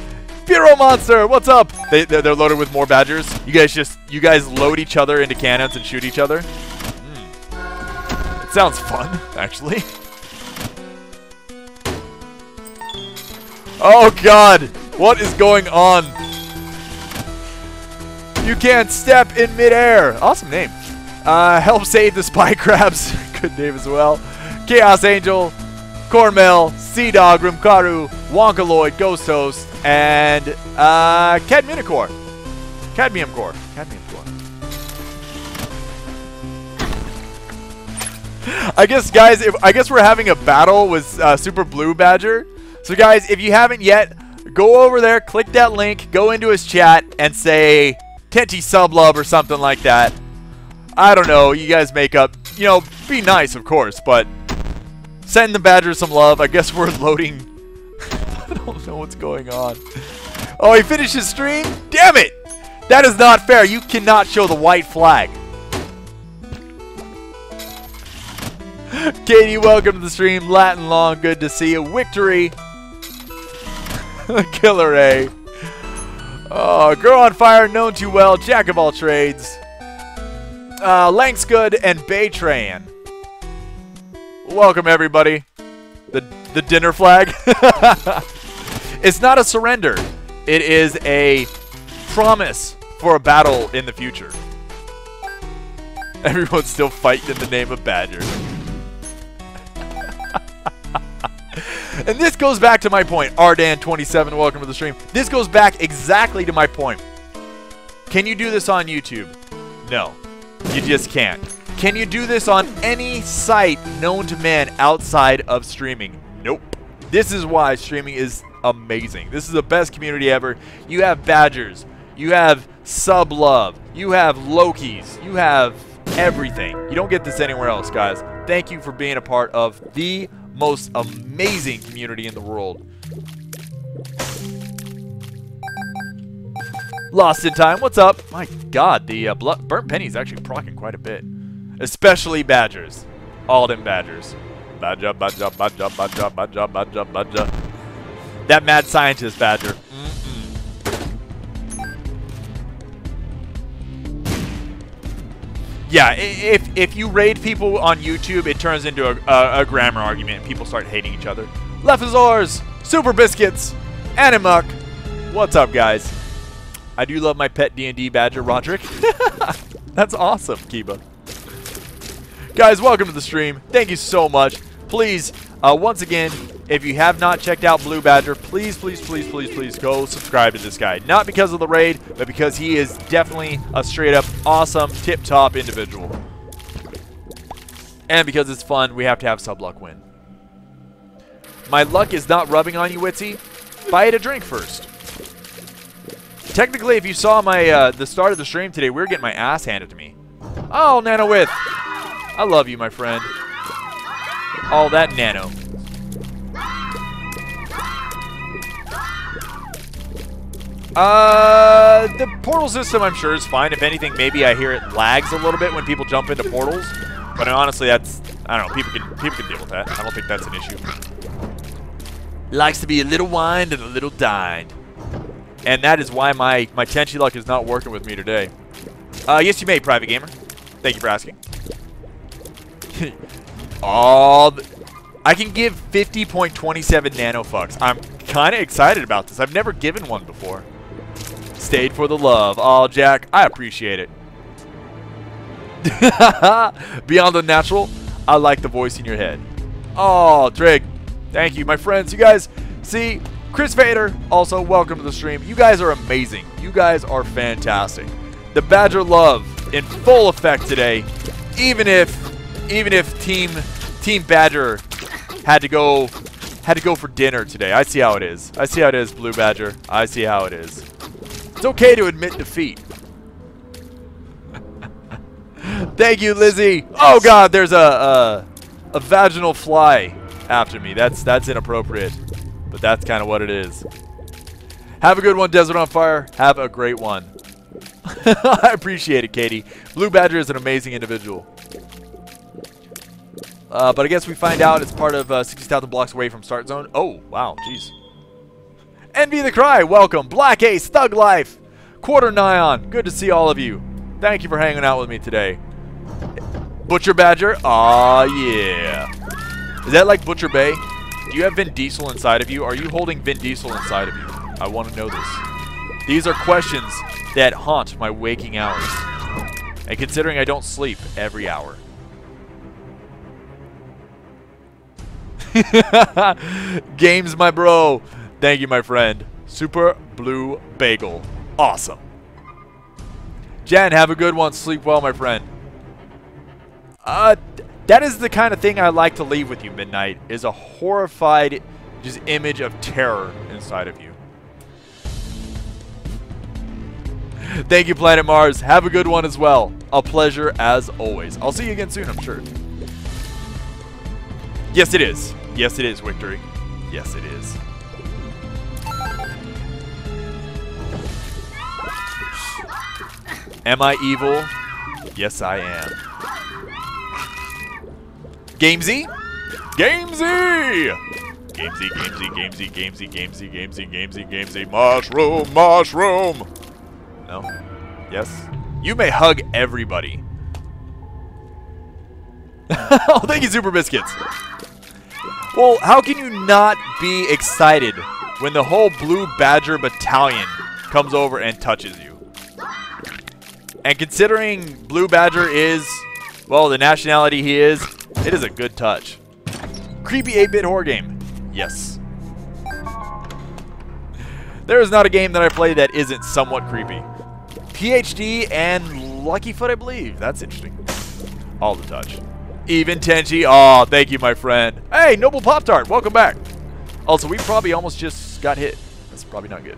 Bureau Monster, what's up? They, they're, they're loaded with more badgers. You guys just, you guys load each other into cannons and shoot each other. Mm. It sounds fun, actually. Oh God, what is going on? You can't step in midair. Awesome name. Uh, help save the spy crabs. Good name as well. Chaos Angel, Cormel, Sea Dog, Rimkaru, Wonkaloid, Ghost Host, and uh, Cadmunicore. Cadmium Core. Cadmium Core. I guess, guys, if, I guess we're having a battle with uh, Super Blue Badger. So, guys, if you haven't yet, go over there, click that link, go into his chat, and say Tenchi Sublub or something like that. I don't know. You guys make up. You know, be nice, of course, but send the Badger some love. I guess we're loading. I don't know what's going on. Oh, he finished his stream? Damn it! That is not fair. You cannot show the white flag. Katie, welcome to the stream. Latin Long, good to see you. Victory. Killer A. Oh, Girl on Fire, known too well. Jack of all trades. Uh, Lanks Good and Baytran. Welcome everybody. The the dinner flag. It's not a surrender. It is a promise for a battle in the future. Everyone's still fighting in the name of Badger. And this goes back to my point. Ardan twenty-seven, welcome to the stream. This goes back exactly to my point. Can you do this on YouTube? No. You just can't. Can you do this on any site known to man outside of streaming? Nope. This is why streaming is amazing. This is the best community ever. You have Badgers. You have Sub Love. You have Lokis. You have everything. You don't get this anywhere else, guys. Thank you for being a part of the most amazing community in the world. Lost in Time, what's up? My God, the uh, burnt penny's actually procking quite a bit. Especially Badgers. All them Badgers. Badger, badger, badger, badger, badger, badger, badger. That mad scientist Badger. Mm-mm. Yeah, if, if you raid people on YouTube, it turns into a, a, a grammar argument and people start hating each other. Lefazors, Super Biscuits, Animuck. What's up, guys? I do love my pet D and D Badger, Roderick. That's awesome, Kiba. Guys, welcome to the stream. Thank you so much. Please, uh, once again, if you have not checked out Blue Badger, please, please, please, please, please go subscribe to this guy. Not because of the raid, but because he is definitely a straight-up awesome, tip-top individual. And because it's fun, we have to have Subluck win. My luck is not rubbing on you, Witsy. Buy it a drink first. Technically, if you saw my uh, the start of the stream today, we were getting my ass handed to me. Oh, Nano With. I love you, my friend. All that Nano. Uh, the portal system, I'm sure, is fine. If anything, maybe I hear it lags a little bit when people jump into portals. But honestly, that's, I don't know, people can, people can deal with that. I don't think that's an issue. Likes to be a little wined and a little dined. And that is why my, my Tenchi luck is not working with me today. Uh, yes, you may, Private Gamer. Thank you for asking. All the, I can give fifty point two seven nano fucks. I'm kind of excited about this. I've never given one before. Stayed for the love. Oh, Jack, I appreciate it. Beyond the natural, I like the voice in your head. Oh, Trig. Thank you, my friends. You guys see... Chris Vader, also welcome to the stream. You guys are amazing. You guys are fantastic. The Badger love in full effect today. Even if, even if Team Team Badger had to go, had to go for dinner today. I see how it is. I see how it is, Blue Badger. I see how it is. It's okay to admit defeat. Thank you, Lizzie. Oh God, there's a, a a vaginal fly after me. That's that's inappropriate. But that's kind of what it is. Have a good one, Desert on Fire. Have a great one. I appreciate it, Katie. Blue Badger is an amazing individual. Uh, but I guess we find out it's part of uh, sixty thousand blocks away from start zone. Oh, wow, jeez. Envy the Cry, welcome. Black Ace, Thug Life, Quarter Nyan, good to see all of you. Thank you for hanging out with me today. Butcher Badger, aw yeah. Is that like Butcher Bay? Do you have Vin Diesel inside of you? Are you holding Vin Diesel inside of you? I want to know this. These are questions that haunt my waking hours. And considering I don't sleep every hour. Games, my bro. Thank you, my friend. Super Blue Bagel. Awesome. Jan, have a good one. Sleep well, my friend. Uh, that is the kind of thing I like to leave with you, Midnight, is a horrified just image of terror inside of you. Thank you, Planet Mars. Have a good one as well. A pleasure as always. I'll see you again soon, I'm sure. Yes, it is. Yes, it is, Victory. Yes, it is. Am I evil? Yes, I am. Gamesy? Gamesy! Gamesy, Gamesy, Gamesy, Gamesy, Gamesy, Gamesy, Gamesy, Gamesy. Mushroom, mushroom! No? Yes? You may hug everybody. Oh, thank you, Super Biscuits. Well, how can you not be excited when the whole Blue Badger Battalion comes over and touches you? And considering Blue Badger is, well, the nationality he is, it is a good touch. Creepy eight-bit horror game. Yes. There is not a game that I play that isn't somewhat creepy. P H D and Luckyfoot, I believe. That's interesting. All the touch. Even Tenchi. Aw, thank you, my friend. Hey, Noble Pop-Tart, welcome back. Also, we probably almost just got hit. That's probably not good.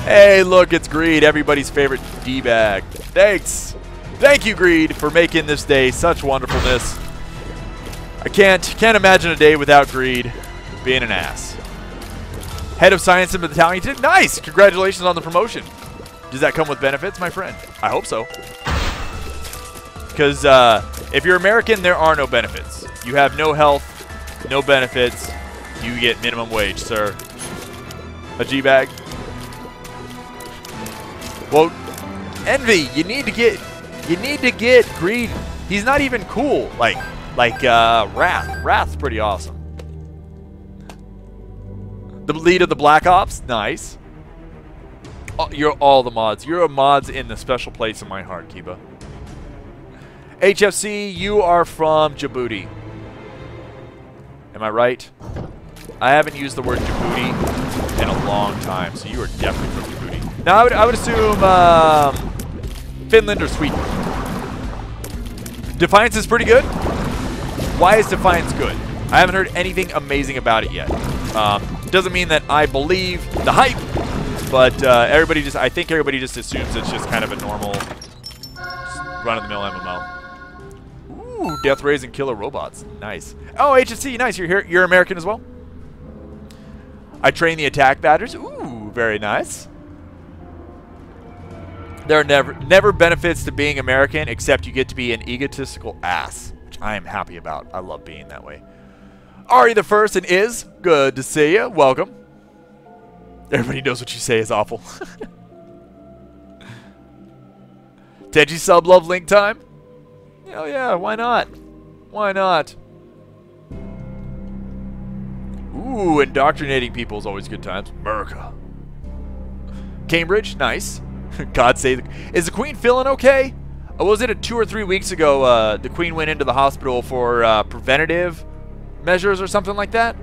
Hey, look, it's Greed, everybody's favorite D-bag. Thanks. Thank you, Greed, for making this day such wonderfulness. I can't can't imagine a day without Greed being an ass. Head of Science in the Battalion. Nice. Congratulations on the promotion. Does that come with benefits, my friend? I hope so. Because uh, if you're American, there are no benefits. You have no health, no benefits. You get minimum wage, sir. A G-bag. Well, Envy, you need to get, you need to get Greed. He's not even cool, like, like uh, Wrath. Wrath's pretty awesome. The lead of the Black Ops, nice. Oh, you're all the mods. You're a mods in the special place in my heart, Kiba. H F C, you are from Djibouti. Am I right? I haven't used the word Djibouti in a long time, so you are definitely from Djibouti. Now, I would, I would assume um, Finland or Sweden. Defiance is pretty good. Why is Defiance good? I haven't heard anything amazing about it yet. Um, doesn't mean that I believe the hype, but uh, everybody just, I think everybody just assumes it's just kind of a normal run-of-the-mill M M O. Ooh, Death Rays and Killer Robots. Nice. Oh, H S C, nice. You're here. You're American as well? I train the attack badgers. Ooh, very nice. There are never never benefits to being American except you get to be an egotistical ass, which I am happy about. I love being that way. Ari the First and Iz, good to see you. Welcome. Everybody knows what you say is awful. Tenchi sub love link time? Hell yeah, why not? Why not? Ooh, indoctrinating people is always good times. America. Cambridge, nice. God save the... Is the Queen feeling okay? Oh, was it a two or three weeks ago uh, the Queen went into the hospital for uh, preventative measures or something like that?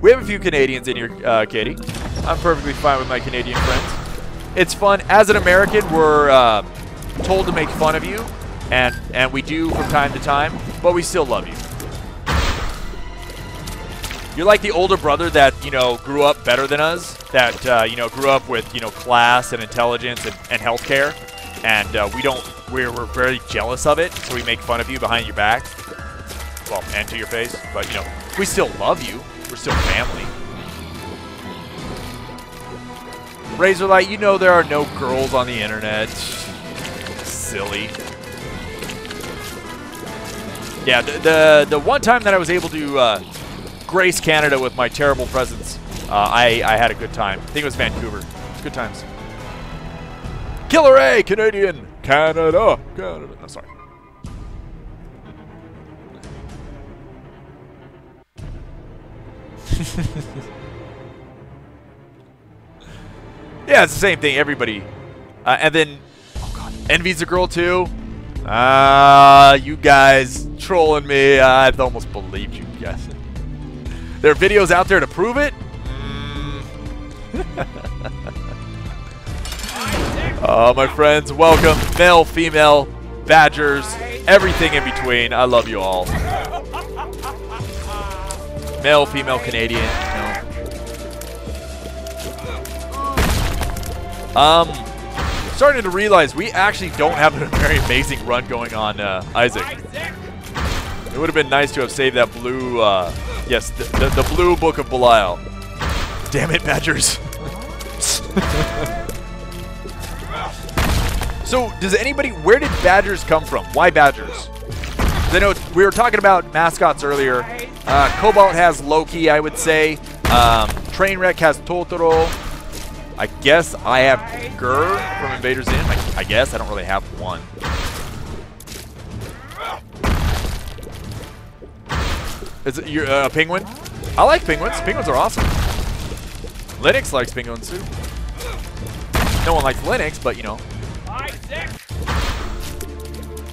We have a few Canadians in here, uh, Katie. I'm perfectly fine with my Canadian friends. It's fun. As an American, we're uh, told to make fun of you, and, and we do from time to time, but we still love you. You're like the older brother that, you know, grew up better than us, that, uh, you know, grew up with, you know, class and intelligence and, and healthcare. And uh, we don't, we're, we're very jealous of it, so we make fun of you behind your back. Well, and to your face, but, you know, we still love you. We're still family. Razorlight, you know there are no girls on the internet. Silly. Yeah, the, the, the one time that I was able to... Uh, grace Canada with my terrible presence Uh, I, I had a good time. I think it was Vancouver. Good times. Killer A, Canadian. Canada. Canada. No, sorry. Yeah, it's the same thing. Everybody. Uh, and then, oh god, Envy's a girl too. Ah, uh, you guys trolling me. I almost believed you guys. There are videos out there to prove it. Oh, my friends, welcome. Male, female, badgers, everything in between. I love you all. Male, female, Canadian. No. Um, starting to realize we actually don't have a very amazing run going on, uh, Isaac. It would have been nice to have saved that blue, uh, yes, the, the, the blue book of Belial. Damn it, badgers. So, does anybody, where did badgers come from? Why badgers? I know we were talking about mascots earlier. Uh, Cobalt has Loki, I would say. Um, Trainwreck has Totoro. I guess I have Gur from Invaders Inn. I, I guess I don't really have one. Is it your uh, penguin? I like penguins. Penguins are awesome. Linux likes penguins too. No one likes Linux, but you know.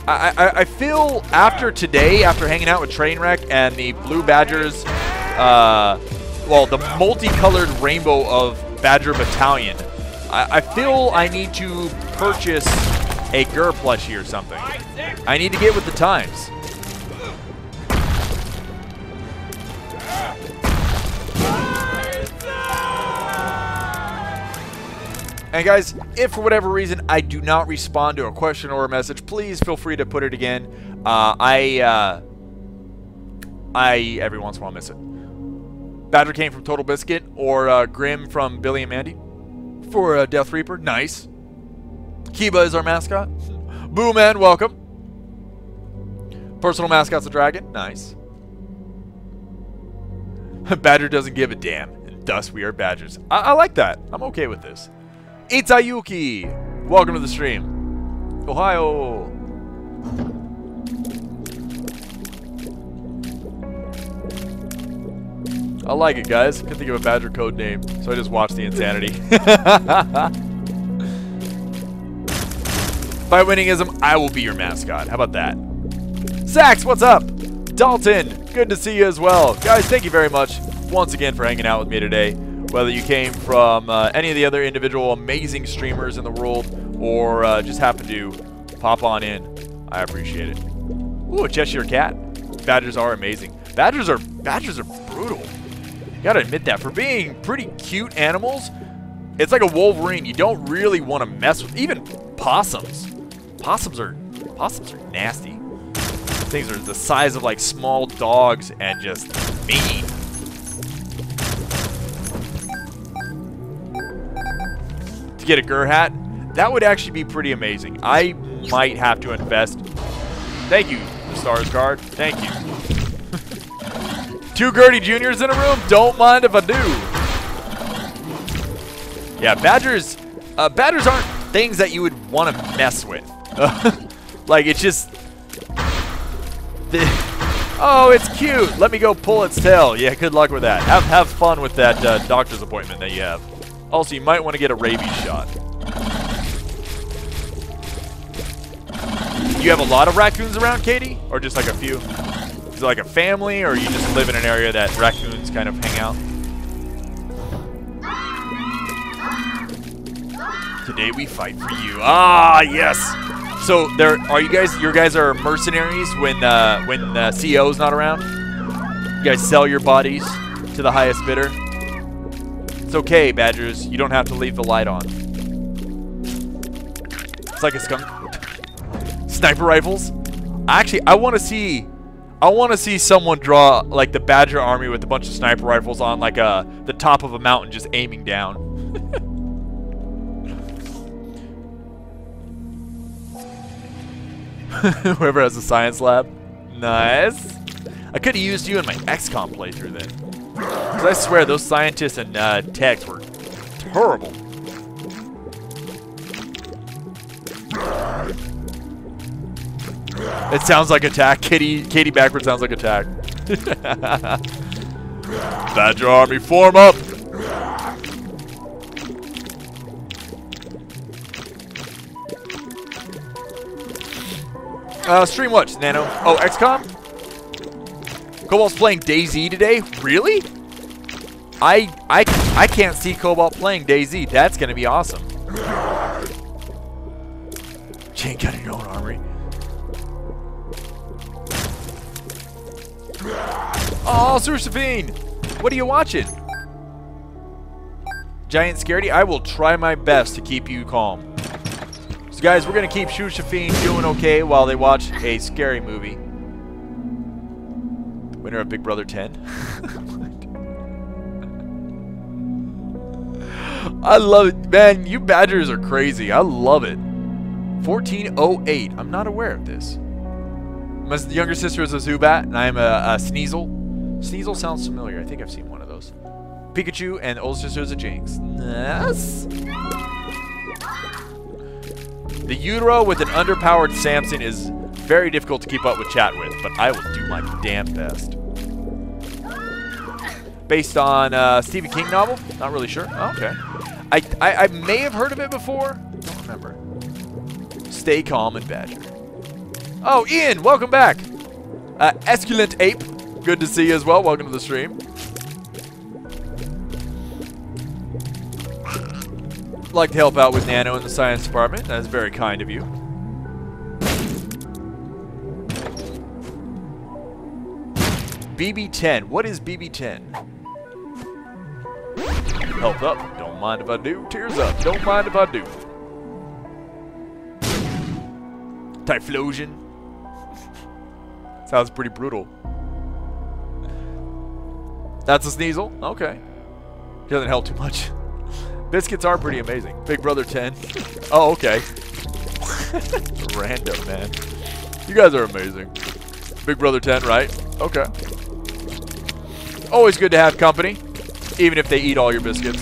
I, I, I feel after today, after hanging out with Trainwreck and the blue badgers, uh, well, the multicolored rainbow of Badger Battalion, I, I feel I need to purchase a Gur plushie or something. I need to get with the times. And guys, if for whatever reason I do not respond to a question or a message, please feel free to put it again. Uh, I, uh, I every once in a while miss it. Badger came from Total Biscuit or uh, Grim from Billy and Mandy for uh, Death Reaper. Nice. Kiba is our mascot. Boo Man, welcome. Personal mascot's a dragon. Nice. Badger doesn't give a damn, and thus we are badgers. I, I like that. I'm okay with this. Itayuki, welcome to the stream. Ohio. I like it, guys. Couldn't think of a badger code name, so I just watched the insanity. By winningism, I will be your mascot. How about that? Sax, what's up? Dalton, good to see you as well. Guys, thank you very much once again for hanging out with me today. Whether you came from uh, any of the other individual amazing streamers in the world or uh, just happened to pop on in, I appreciate it. Ooh, a Cheshire Cat. Badgers are amazing. Badgers are badgers are brutal. You gotta admit that. For being pretty cute animals, it's like a wolverine. You don't really want to mess with. Even possums. Possums are possums are nasty. Things are the size of like small dogs and just mean. Get a Gur hat, that would actually be pretty amazing. I might have to invest. Thank you, the stars card. Thank you. Two Gertie Juniors in a room? Don't mind if I do. Yeah, badgers, uh, badgers aren't things that you would want to mess with. Like, it's just, the, oh, it's cute. Let me go pull its tail. Yeah, good luck with that. Have, have fun with that uh, doctor's appointment that you have. Also, you might want to get a rabies shot. You have a lot of raccoons around, Katie? Or just like a few? Is it like a family, or you just live in an area that raccoons kind of hang out? Today we fight for you. Ah, yes! So, there are you guys, your guys are mercenaries when, uh, when uh, C O's not around? You guys sell your bodies to the highest bidder? It's okay, badgers. You don't have to leave the light on. It's like a skunk. Sniper rifles. Actually, I want to see, I want to see someone draw like the badger army with a bunch of sniper rifles on like a the top of a mountain, just aiming down. Whoever has a science lab. Nice. I could have used you in my X COM playthrough then. Because I swear, those scientists and uh, techs were terrible. It sounds like attack. Kitty, Katie backwards sounds like attack. Badger Army, form up! Uh, stream watch, Nano. Oh, X COM? Cobalt's playing DayZ today? Really? I, I, I can't see Cobalt playing DayZ. That's going to be awesome. You ain't got your own armory. Oh, Sir Savine! What are you watching? Giant Scaredy, I will try my best to keep you calm. So guys, we're going to keep Shu Shafine doing okay while they watch a scary movie. Winner of Big Brother ten. I love it. Man, you Badgers are crazy. I love it. fourteen oh eight. I'm not aware of this. My younger sister is a Zubat, and I'm a, a Sneasel. Sneasel sounds familiar. I think I've seen one of those. Pikachu, and older sister is a Jinx. Yes. The Utero with an underpowered Samson is very difficult to keep up with chat with, but I will do my damn best. Based on uh, Stephen King novel? Not really sure. Oh, okay. I, I I may have heard of it before. Don't remember. Stay calm and Badger. Oh, Ian, welcome back. Uh, Esculent Ape, good to see you as well. Welcome to the stream. Like to help out with Nano in the science department. That's very kind of you. B B ten. What is B B ten? Health up. Don't mind if I do. Tears up. Don't mind if I do. Typhlosion. Sounds pretty brutal. That's a Sneasel? Okay. Doesn't help too much. Biscuits are pretty amazing. Big Brother ten. Oh, okay. Random, man. You guys are amazing. Big Brother ten, right? Okay. Always good to have company, even if they eat all your biscuits.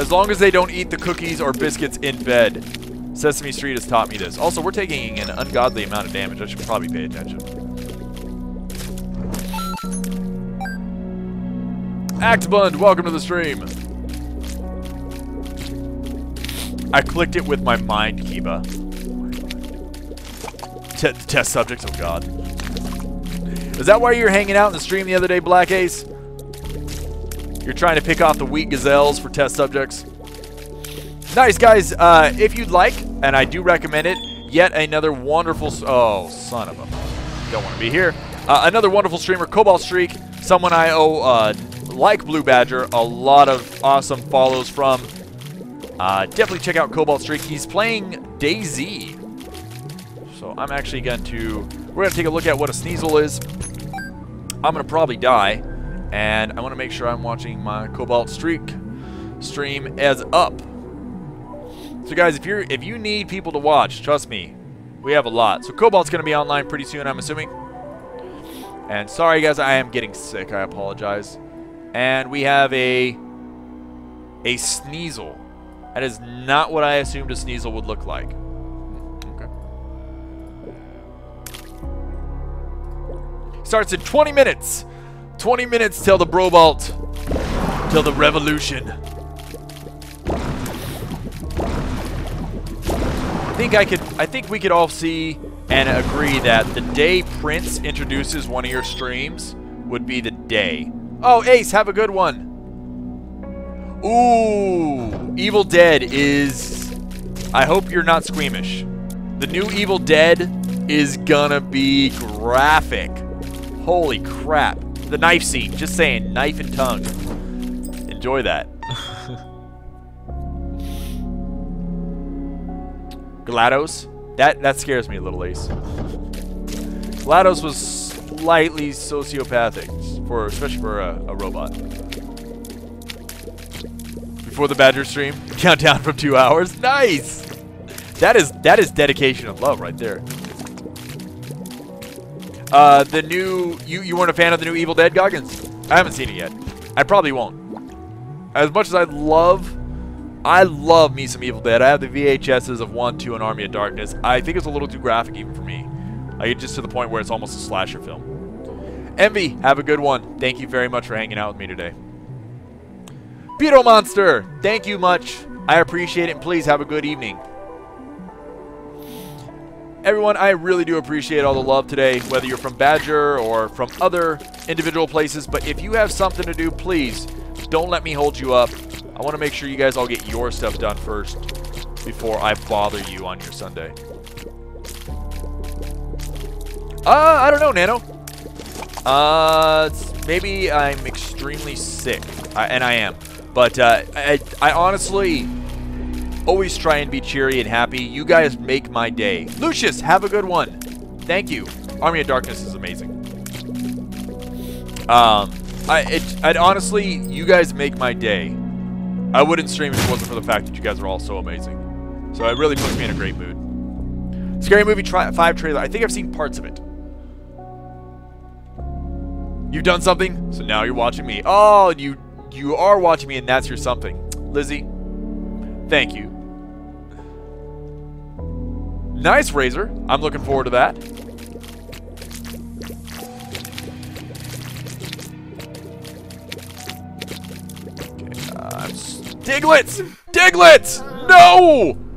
As long as they don't eat the cookies or biscuits in bed. Sesame Street has taught me this. Also, we're taking an ungodly amount of damage. I should probably pay attention. Actbund, welcome to the stream. I clicked it with my mind, Kiba. T test subjects, oh god. Is that why you were hanging out in the stream the other day, Black Ace? You're trying to pick off the weak gazelles for test subjects? Nice, guys. Uh, if you'd like, and I do recommend it, yet another wonderful... Oh, son of a... Don't want to be here. Uh, another wonderful streamer, Cobalt Streak, someone I owe, uh, like Blue Badger, a lot of awesome follows from... Uh, definitely check out Cobalt Streak. He's playing DayZ. So I'm actually going to... We're going to take a look at what a Sneasel is. I'm going to probably die. And I want to make sure I'm watching my Cobalt Streak stream as up. So guys, if you're if you need people to watch, trust me, we have a lot. So Cobalt's going to be online pretty soon, I'm assuming. And sorry, guys, I am getting sick. I apologize. And we have a, a Sneasel. That is not what I assumed a Sneasel would look like. Okay. Starts in twenty minutes. twenty minutes till the Brobalt. Till the revolution. I think I could. I think we could all see and agree that the day Prince introduces one of your streams would be the day. Oh, Ace, have a good one. Ooh, Evil Dead is. I hope you're not squeamish. The new Evil Dead is gonna be graphic. Holy crap! The knife scene. Just saying, knife and tongue. Enjoy that. GLaDOS? That that scares me a little, Ace. GLaDOS was slightly sociopathic, for especially for a, a robot. Before the Badger stream, countdown from two hours. Nice! That is that is dedication and love right there. Uh, the new you you weren't a fan of the new Evil Dead, Goggins? I haven't seen it yet. I probably won't. As much as I love... I love me some Evil Dead. I have the V H Ses of one, two, and Army of Darkness. I think it's a little too graphic even for me. I get just to the point where it's almost a slasher film. Envy, have a good one. Thank you very much for hanging out with me today. Beetle Monster, thank you much. I appreciate it, and please have a good evening. Everyone, I really do appreciate all the love today, whether you're from Badger or from other individual places. But if you have something to do, please don't let me hold you up. I want to make sure you guys all get your stuff done first before I bother you on your Sunday. Uh, I don't know, Nano. Uh, maybe I'm extremely sick, I, and I am. But uh, I, I honestly... always try and be cheery and happy. You guys make my day. Lucius, have a good one. Thank you. Army of Darkness is amazing. Um, I, it, I'd honestly, you guys make my day. I wouldn't stream if it wasn't for the fact that you guys are all so amazing. So it really puts me in a great mood. Scary Movie five trailer. I think I've seen parts of it. You've done something, so now you're watching me. Oh, you you are watching me, and that's your something. Lizzie, thank you. Nice, Razor. I'm looking forward to that. Okay, uh, Diglett! Diglett! No!